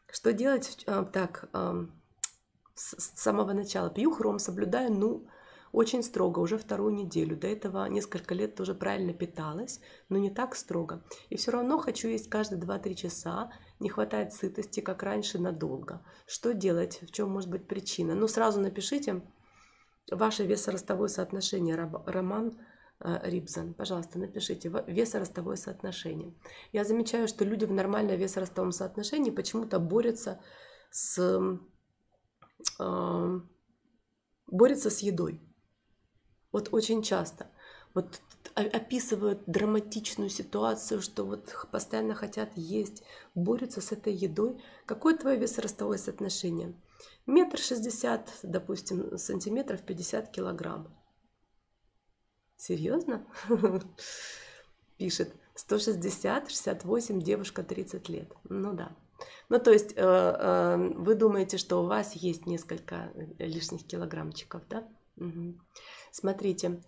Что делать? А, так, а, с, с самого начала. Пью хром, соблюдаю, ну, очень строго, уже вторую неделю. До этого несколько лет тоже правильно питалась, но не так строго. И все равно хочу есть каждые два-три часа. Не хватает сытости, как раньше, надолго. Что делать? В чем может быть причина? Ну, сразу напишите ваше весоростовое соотношение, Роман Рибзан. Пожалуйста, напишите весоростовое соотношение. Я замечаю, что люди в нормальном весоростовом соотношении почему-то борются с, э, борются с едой. Вот очень часто вот описывают драматичную ситуацию, что вот постоянно хотят есть, борются с этой едой. Какое твое весоростовое соотношение? Метр шестьдесят, допустим, сантиметров, пятьдесят килограмм. Серьезно? Пишет. сто шестьдесят, шестьдесят восемь, девушка тридцать лет. Ну да. Ну, то есть вы думаете, что у вас есть несколько лишних килограммчиков, да? Угу. Смотрите,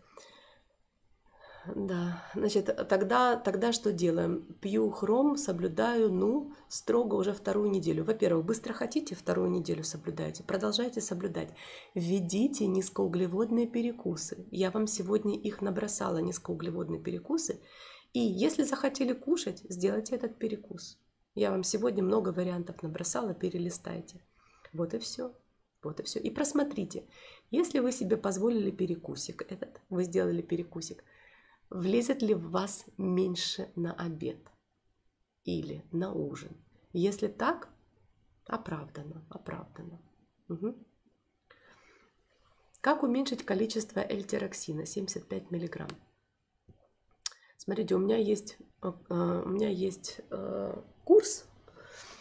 да, значит, тогда, тогда что делаем? Пью хром, соблюдаю, ну, строго уже вторую неделю. Во-первых, быстро хотите, вторую неделю соблюдайте, продолжайте соблюдать. Введите низкоуглеводные перекусы. Я вам сегодня их набросала, низкоуглеводные перекусы. И если захотели кушать, сделайте этот перекус. Я вам сегодня много вариантов набросала, перелистайте. Вот и все. Вот и все. И просмотрите, если вы себе позволили перекусик этот, вы сделали перекусик, влезет ли в вас меньше на обед или на ужин? Если так, оправдано, оправдано. Угу. Как уменьшить количество эль-тироксина семьдесят пять миллиграмм? Смотрите, у меня есть, у меня есть курс.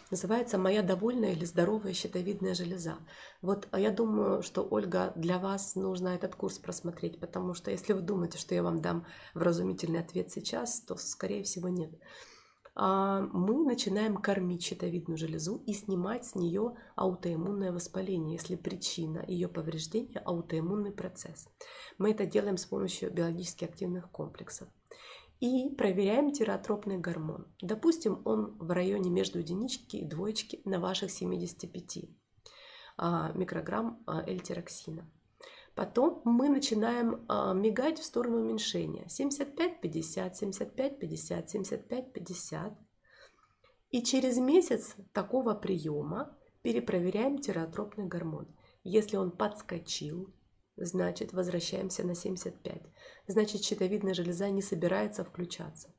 Называется «Моя довольная или здоровая щитовидная железа». Вот я думаю, что, Ольга, для вас нужно этот курс просмотреть, потому что если вы думаете, что я вам дам вразумительный ответ сейчас, то, скорее всего, нет. Мы начинаем кормить щитовидную железу и снимать с нее аутоиммунное воспаление, если причина ее повреждения – аутоиммунный процесс. Мы это делаем с помощью биологически активных комплексов. И проверяем тиреотропный гормон. Допустим, он в районе между единички и двоечки на ваших семидесяти пяти микрограмм эль-тироксина. Потом мы начинаем мигать в сторону уменьшения. семьдесят пять пятьдесят, семьдесят пять пятьдесят, семьдесят пять пятьдесят. И через месяц такого приема перепроверяем тиреотропный гормон. Если он подскочил, значит, возвращаемся на семьдесят пять. Значит, щитовидная железа не собирается включаться.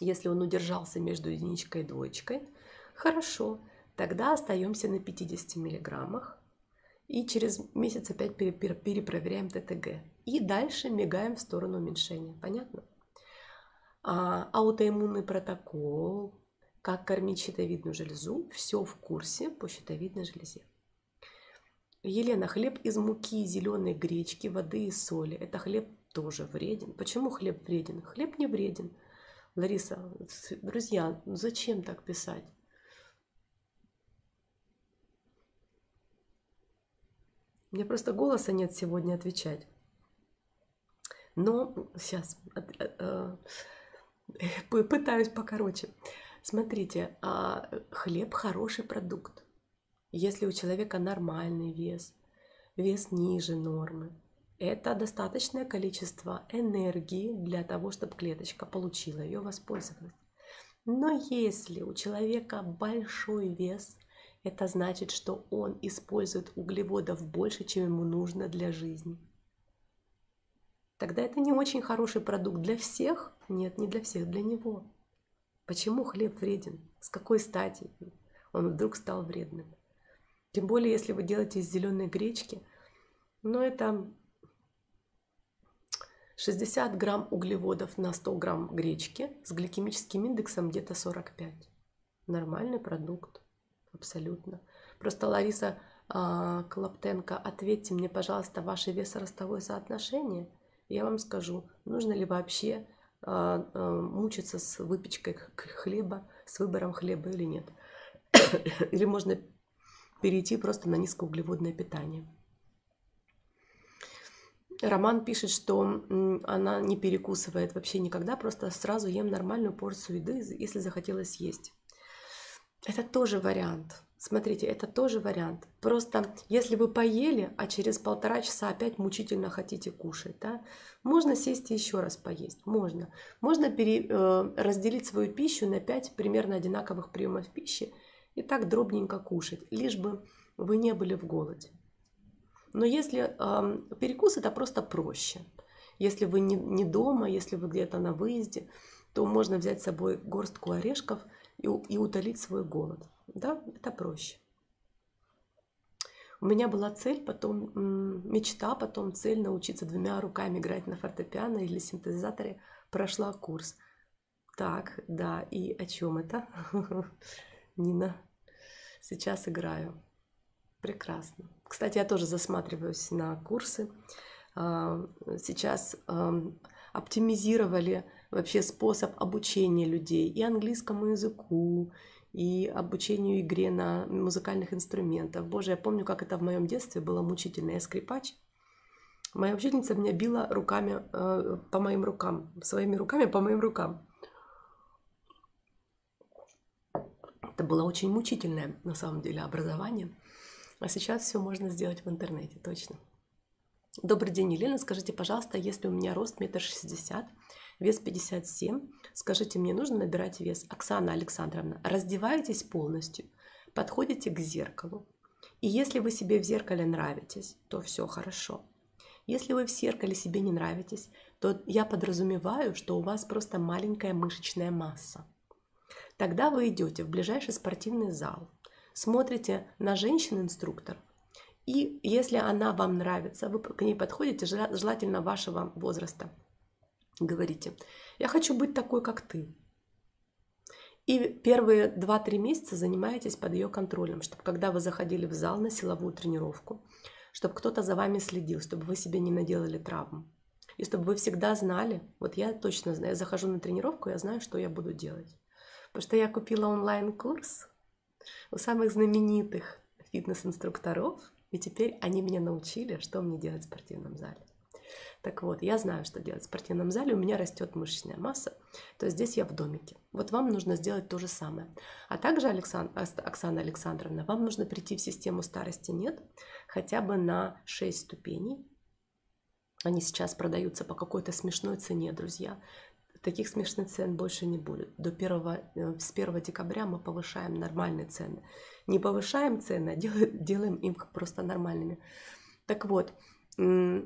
Если он удержался между единичкой и двоечкой, хорошо, тогда остаемся на пятидесяти миллиграммах. И через месяц опять перепроверяем тэ-тэ-гэ. И дальше мигаем в сторону уменьшения. Понятно? А, аутоиммунный протокол, как кормить щитовидную железу, все в курсе по щитовидной железе. Елена, хлеб из муки, зеленой гречки, воды и соли. Это хлеб тоже вреден. Почему хлеб вреден? Хлеб не вреден. Лариса, друзья, зачем так писать? У меня просто голоса нет сегодня отвечать. Но сейчас пытаюсь покороче. Смотрите, хлеб хороший продукт. Если у человека нормальный вес, вес ниже нормы, это достаточное количество энергии для того, чтобы клеточка получила ее воспользованность. Но если у человека большой вес, это значит, что он использует углеводов больше, чем ему нужно для жизни. Тогда это не очень хороший продукт для всех. Нет, не для всех, для него. Почему хлеб вреден? С какой стати он вдруг стал вредным? Тем более, если вы делаете из зеленой гречки, но это шестьдесят грамм углеводов на сто грамм гречки с гликемическим индексом где-то сорок пять. Нормальный продукт, абсолютно. Просто, Лариса Клоптенко, ответьте мне, пожалуйста, ваше весоростовое соотношение. Я вам скажу, нужно ли вообще мучиться с выпечкой хлеба, с выбором хлеба или нет. Или можно перейти просто на низкоуглеводное питание. Роман пишет, что она не перекусывает вообще никогда, просто сразу ем нормальную порцию еды, если захотелось есть. Это тоже вариант. Смотрите, это тоже вариант. Просто если вы поели, а через полтора часа опять мучительно хотите кушать, да, можно сесть и еще раз поесть. Можно. Можно пере, э, разделить свою пищу на пять примерно одинаковых приемов пищи и так дробненько кушать, лишь бы вы не были в голоде. Но если э, перекус, это просто проще. Если вы не, не дома, если вы где-то на выезде, то можно взять с собой горстку орешков и, и утолить свой голод. Да, это проще. У меня была цель, потом мечта, потом цель научиться двумя руками играть на фортепиано или синтезаторе. Прошла курс. Так, да, и о чем это? Нина, сейчас играю. Прекрасно. Кстати, я тоже засматриваюсь на курсы. Сейчас оптимизировали вообще способ обучения людей и английскому языку, и обучению игре на музыкальных инструментах. Боже, я помню, как это в моем детстве было мучительно. Я скрипач. Моя учительница меня била руками, э, по моим рукам, своими руками по моим рукам. Это было очень мучительное, на самом деле, образование. А сейчас все можно сделать в интернете, точно. Добрый день, Елена. Скажите, пожалуйста, если у меня рост метр шестьдесят, вес пятьдесят семь, скажите, мне нужно набирать вес? Оксана Александровна, раздеваетесь полностью, подходите к зеркалу. И если вы себе в зеркале нравитесь, то все хорошо. Если вы в зеркале себе не нравитесь, то я подразумеваю, что у вас просто маленькая мышечная масса. Тогда вы идете в ближайший спортивный зал, смотрите на женщин-инструктор. И если она вам нравится, вы к ней подходите, желательно вашего возраста. Говорите, я хочу быть такой, как ты. И первые два-три месяца занимаетесь под ее контролем, чтобы когда вы заходили в зал на силовую тренировку, чтобы кто-то за вами следил, чтобы вы себе не наделали травм. И чтобы вы всегда знали, вот я точно знаю, я захожу на тренировку, я знаю, что я буду делать. Потому что я купила онлайн-курс у самых знаменитых фитнес-инструкторов, и теперь они меня научили, что мне делать в спортивном зале. Так вот, я знаю, что делать в спортивном зале, у меня растет мышечная масса, то есть здесь я в домике. Вот вам нужно сделать то же самое. А также, Александ... Оксана Александровна, вам нужно прийти в систему «Старости нет» хотя бы на шесть ступеней. Они сейчас продаются по какой-то смешной цене, друзья. Таких смешных цен больше не будет. До первого, с первого декабря мы повышаем нормальные цены. Не повышаем цены, а делаем, делаем их просто нормальными. Так вот, На,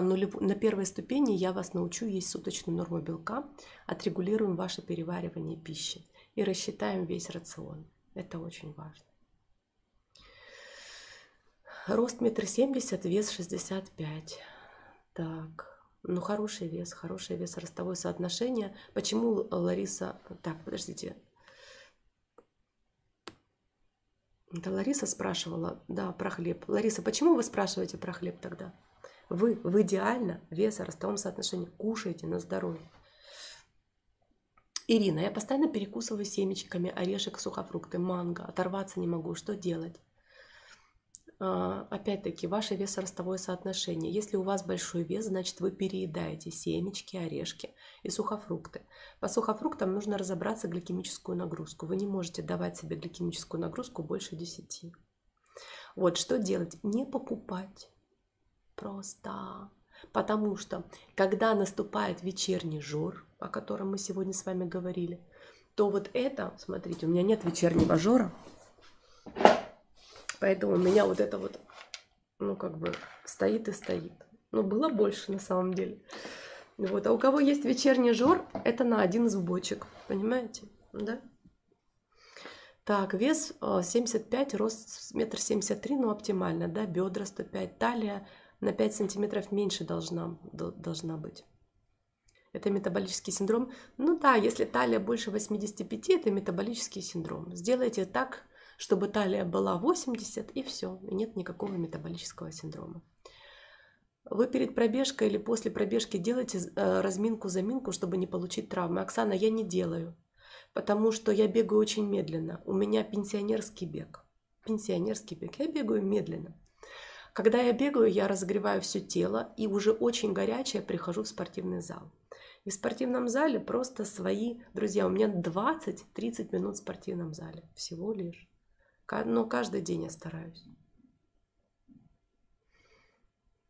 нулев... на первой ступени я вас научу есть суточную норму белка, отрегулируем ваше переваривание пищи и рассчитаем весь рацион. Это очень важно. Рост метр семьдесят, вес шестьдесят пять. Так, ну хороший вес, хороший вес, ростовое соотношение. Почему Лариса... Так, подождите. Это Лариса спрашивала, да, про хлеб. Лариса, почему вы спрашиваете про хлеб тогда? Вы в идеально веса, ростовом соотношении кушаете на здоровье. Ирина, я постоянно перекусываю семечками, орешек, сухофрукты, манго. Оторваться не могу. Что делать? А, опять-таки, ваше весо-ростовое соотношение. Если у вас большой вес, значит вы переедаете семечки, орешки и сухофрукты. По сухофруктам нужно разобраться гликемическую нагрузку. Вы не можете давать себе гликемическую нагрузку больше десяти. Вот что делать? Не покупать. Просто. Потому что, когда наступает вечерний жор, о котором мы сегодня с вами говорили, то вот это, смотрите, у меня нет вечернего жора, поэтому у меня вот это вот, ну как бы, стоит и стоит. Ну, было больше на самом деле. Вот. А у кого есть вечерний жор, это на один зубочек, понимаете, да? Так, вес семьдесят пять, рост метр семьдесят три, ну оптимально, да, бедра сто пять, талия на пять сантиметров меньше должна, должна быть. Это метаболический синдром. Ну да, если талия больше восьмидесяти пяти, это метаболический синдром. Сделайте так, чтобы талия была восемьдесят, и все. И нет никакого метаболического синдрома. Вы перед пробежкой или после пробежки делаете разминку-заминку, чтобы не получить травмы. Оксана, я не делаю. потому что я бегаю очень медленно. У меня пенсионерский бег. Пенсионерский бег. Я бегаю медленно. Когда я бегаю, я разогреваю все тело, и уже очень горячая прихожу в спортивный зал. И в спортивном зале просто свои, друзья, у меня двадцать-тридцать минут в спортивном зале. Всего лишь. Но каждый день я стараюсь.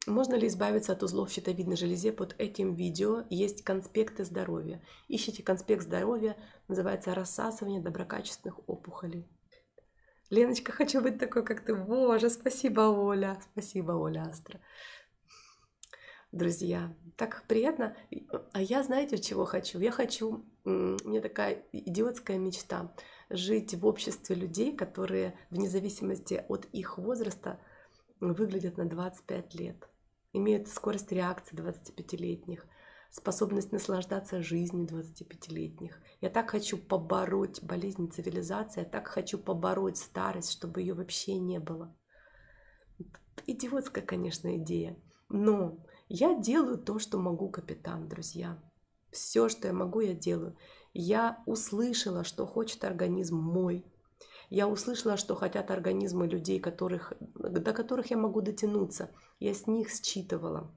Можно ли избавиться от узлов в щитовидной железе? Под этим видео есть конспекты здоровья. Ищите конспект здоровья, называется «Рассасывание доброкачественных опухолей». Леночка, хочу быть такой, как ты. Боже, спасибо, Оля. Спасибо, Оля Астра. Друзья, так приятно. А я, знаете, чего хочу? Я хочу, у меня такая идиотская мечта, жить в обществе людей, которые, вне зависимости от их возраста, выглядят на двадцать пять лет, имеют скорость реакции двадцатипятилетних, способность наслаждаться жизнью двадцатипятилетних. Я так хочу побороть болезнь цивилизации, я так хочу побороть старость, чтобы ее вообще не было. Идиотская, конечно, идея. Но я делаю то, что могу, капитан, друзья. Все, что я могу, я делаю. Я услышала, что хочет организм мой. Я услышала, что хотят организмы людей, которых, до которых я могу дотянуться. Я с них считывала.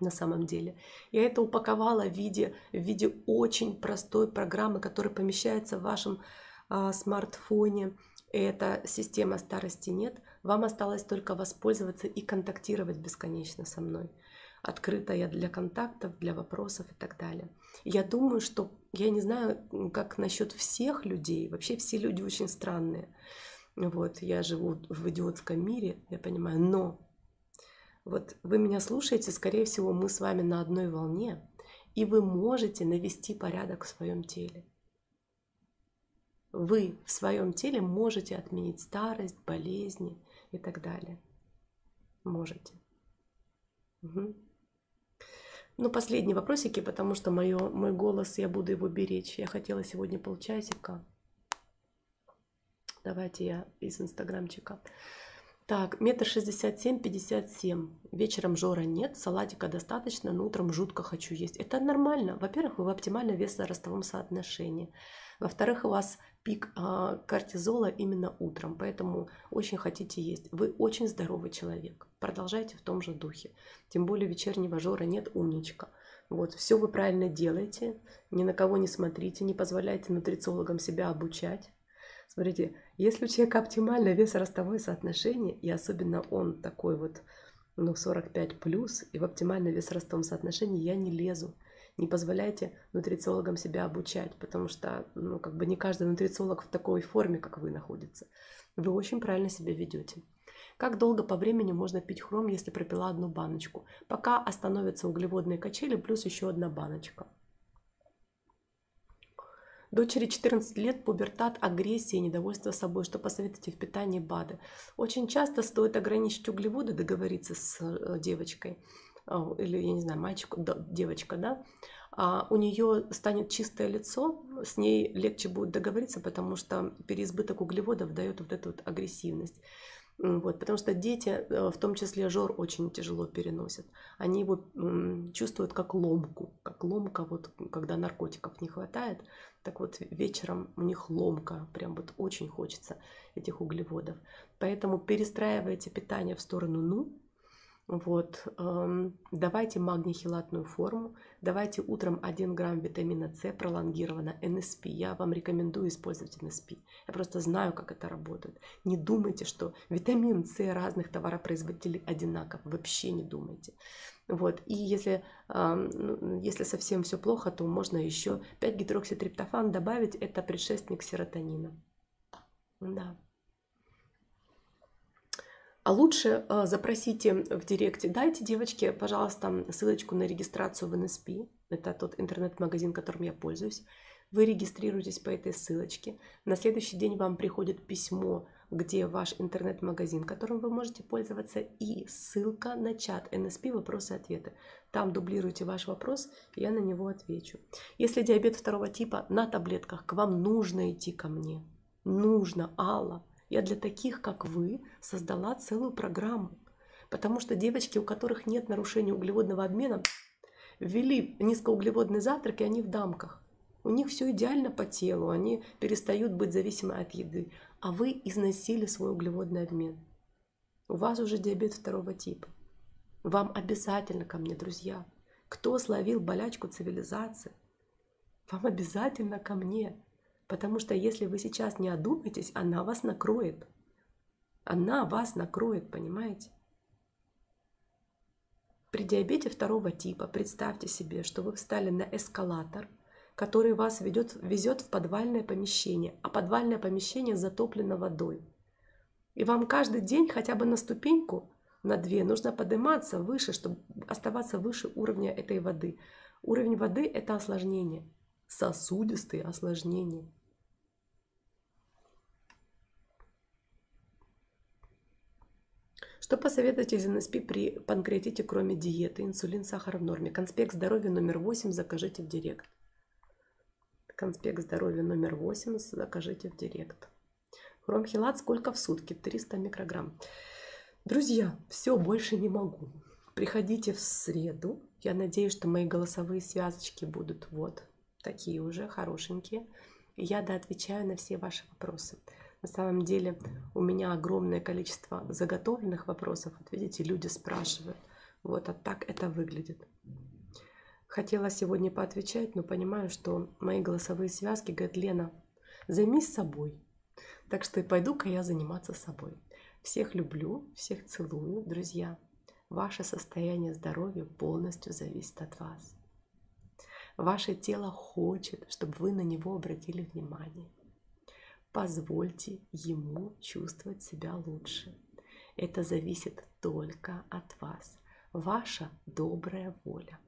На самом деле. Я это упаковала в виде, в виде очень простой программы, которая помещается в вашем а, смартфоне. Это система «Старости нет». Вам осталось только воспользоваться и контактировать бесконечно со мной. Открыта я для контактов, для вопросов и так далее. Я думаю, что... Я не знаю, как насчет всех людей. Вообще все люди очень странные. Вот, я живу в идиотском мире, я понимаю, но... Вот вы меня слушаете, скорее всего, мы с вами на одной волне, и вы можете навести порядок в своем теле. Вы в своем теле можете отменить старость, болезни и так далее. Можете. Угу. Ну, последние вопросики, потому что моё, мой голос, я буду его беречь. Я хотела сегодня полчасика. Давайте я из инстаграмчика. Так, метр шестьдесят семь, пятьдесят семь. Вечером жора нет, салатика достаточно, но утром жутко хочу есть. Это нормально. Во-первых, вы в оптимальном весно-ростовом соотношении. Во-вторых, у вас пик а, кортизола именно утром, поэтому очень хотите есть. Вы очень здоровый человек. Продолжайте в том же духе. Тем более вечернего жора нет, умничка. Вот, все вы правильно делаете, ни на кого не смотрите, не позволяйте нутрициологам себя обучать. Смотрите, если у человека оптимальное весоростовое соотношение, и особенно он такой вот, ну, сорок пять плюс, и в оптимальное весоростовом соотношении я не лезу. Не позволяйте нутрициологам себя обучать, потому что, ну, как бы не каждый нутрициолог в такой форме, как вы, находится. Вы очень правильно себя ведете. Как долго по времени можно пить хром, если пропила одну баночку? Пока остановятся углеводные качели, плюс еще одна баночка. Дочери четырнадцать лет, пубертат, агрессия, недовольство собой. Что посоветуете в питании БАДы? Очень часто стоит ограничить углеводы, договориться с девочкой. Или, я не знаю, мальчик, да, девочка, да? А у нее станет чистое лицо, с ней легче будет договориться, потому что переизбыток углеводов дает вот эту вот агрессивность. Вот, потому что дети, в том числе жор, очень тяжело переносят. Они его чувствуют как ломку, как ломка, вот, когда наркотиков не хватает. Так вот вечером у них ломка, прям вот очень хочется этих углеводов. Поэтому перестраивайте питание в сторону «ну». Вот, давайте магний-хелатную форму, давайте утром один грамм витамина С пролонгированно, эн эс пэ. Я вам рекомендую использовать эн эс пэ. Я просто знаю, как это работает. Не думайте, что витамин С разных товаропроизводителей одинаков. Вообще не думайте. Вот, и если, если совсем все плохо, то можно еще пять-гидрокситриптофан добавить. Это предшественник серотонина. Да. А лучше запросите в директе, дайте девочке, пожалуйста, ссылочку на регистрацию в эн эс пэ. Это тот интернет-магазин, которым я пользуюсь. Вы регистрируетесь по этой ссылочке. На следующий день вам приходит письмо, где ваш интернет-магазин, которым вы можете пользоваться, и ссылка на чат эн эс пэ «Вопросы-ответы». Там дублируйте ваш вопрос, я на него отвечу. Если диабет второго типа на таблетках, к вам нужно идти ко мне. Нужно, Алла. Я для таких, как вы, создала целую программу. Потому что девочки, у которых нет нарушения углеводного обмена, ввели низкоуглеводный завтрак, и они в дамках. У них все идеально по телу, они перестают быть зависимы от еды. А вы износили свой углеводный обмен. У вас уже диабет второго типа. Вам обязательно ко мне, друзья. Кто словил болячку цивилизации, вам обязательно ко мне. Потому что если вы сейчас не одумаетесь, она вас накроет. Она вас накроет, понимаете? При диабете второго типа представьте себе, что вы встали на эскалатор, который вас ведет, везет в подвальное помещение, а подвальное помещение затоплено водой. И вам каждый день хотя бы на ступеньку, на две, нужно подниматься выше, чтобы оставаться выше уровня этой воды. Уровень воды – это осложнение, сосудистые осложнения. Что посоветуете из эн эс пэ при панкреатите, кроме диеты, инсулин, сахар в норме? Конспект здоровья номер восемь закажите в директ. Конспект здоровья номер восемь закажите в директ. Хромхелат сколько в сутки? триста микрограмм. Друзья, все, больше не могу. Приходите в среду. Я надеюсь, что мои голосовые связочки будут вот такие уже, хорошенькие. И я доотвечаю на все ваши вопросы. На самом деле у меня огромное количество заготовленных вопросов. Вот видите, люди спрашивают. Вот а так это выглядит. Хотела сегодня поотвечать, но понимаю, что мои голосовые связки говорят: Лена, займись собой. Так что пойду-ка я заниматься собой. Всех люблю, всех целую, друзья. Ваше состояние здоровья полностью зависит от вас. Ваше тело хочет, чтобы вы на него обратили внимание. Позвольте ему чувствовать себя лучше. Это зависит только от вас. Ваша добрая воля.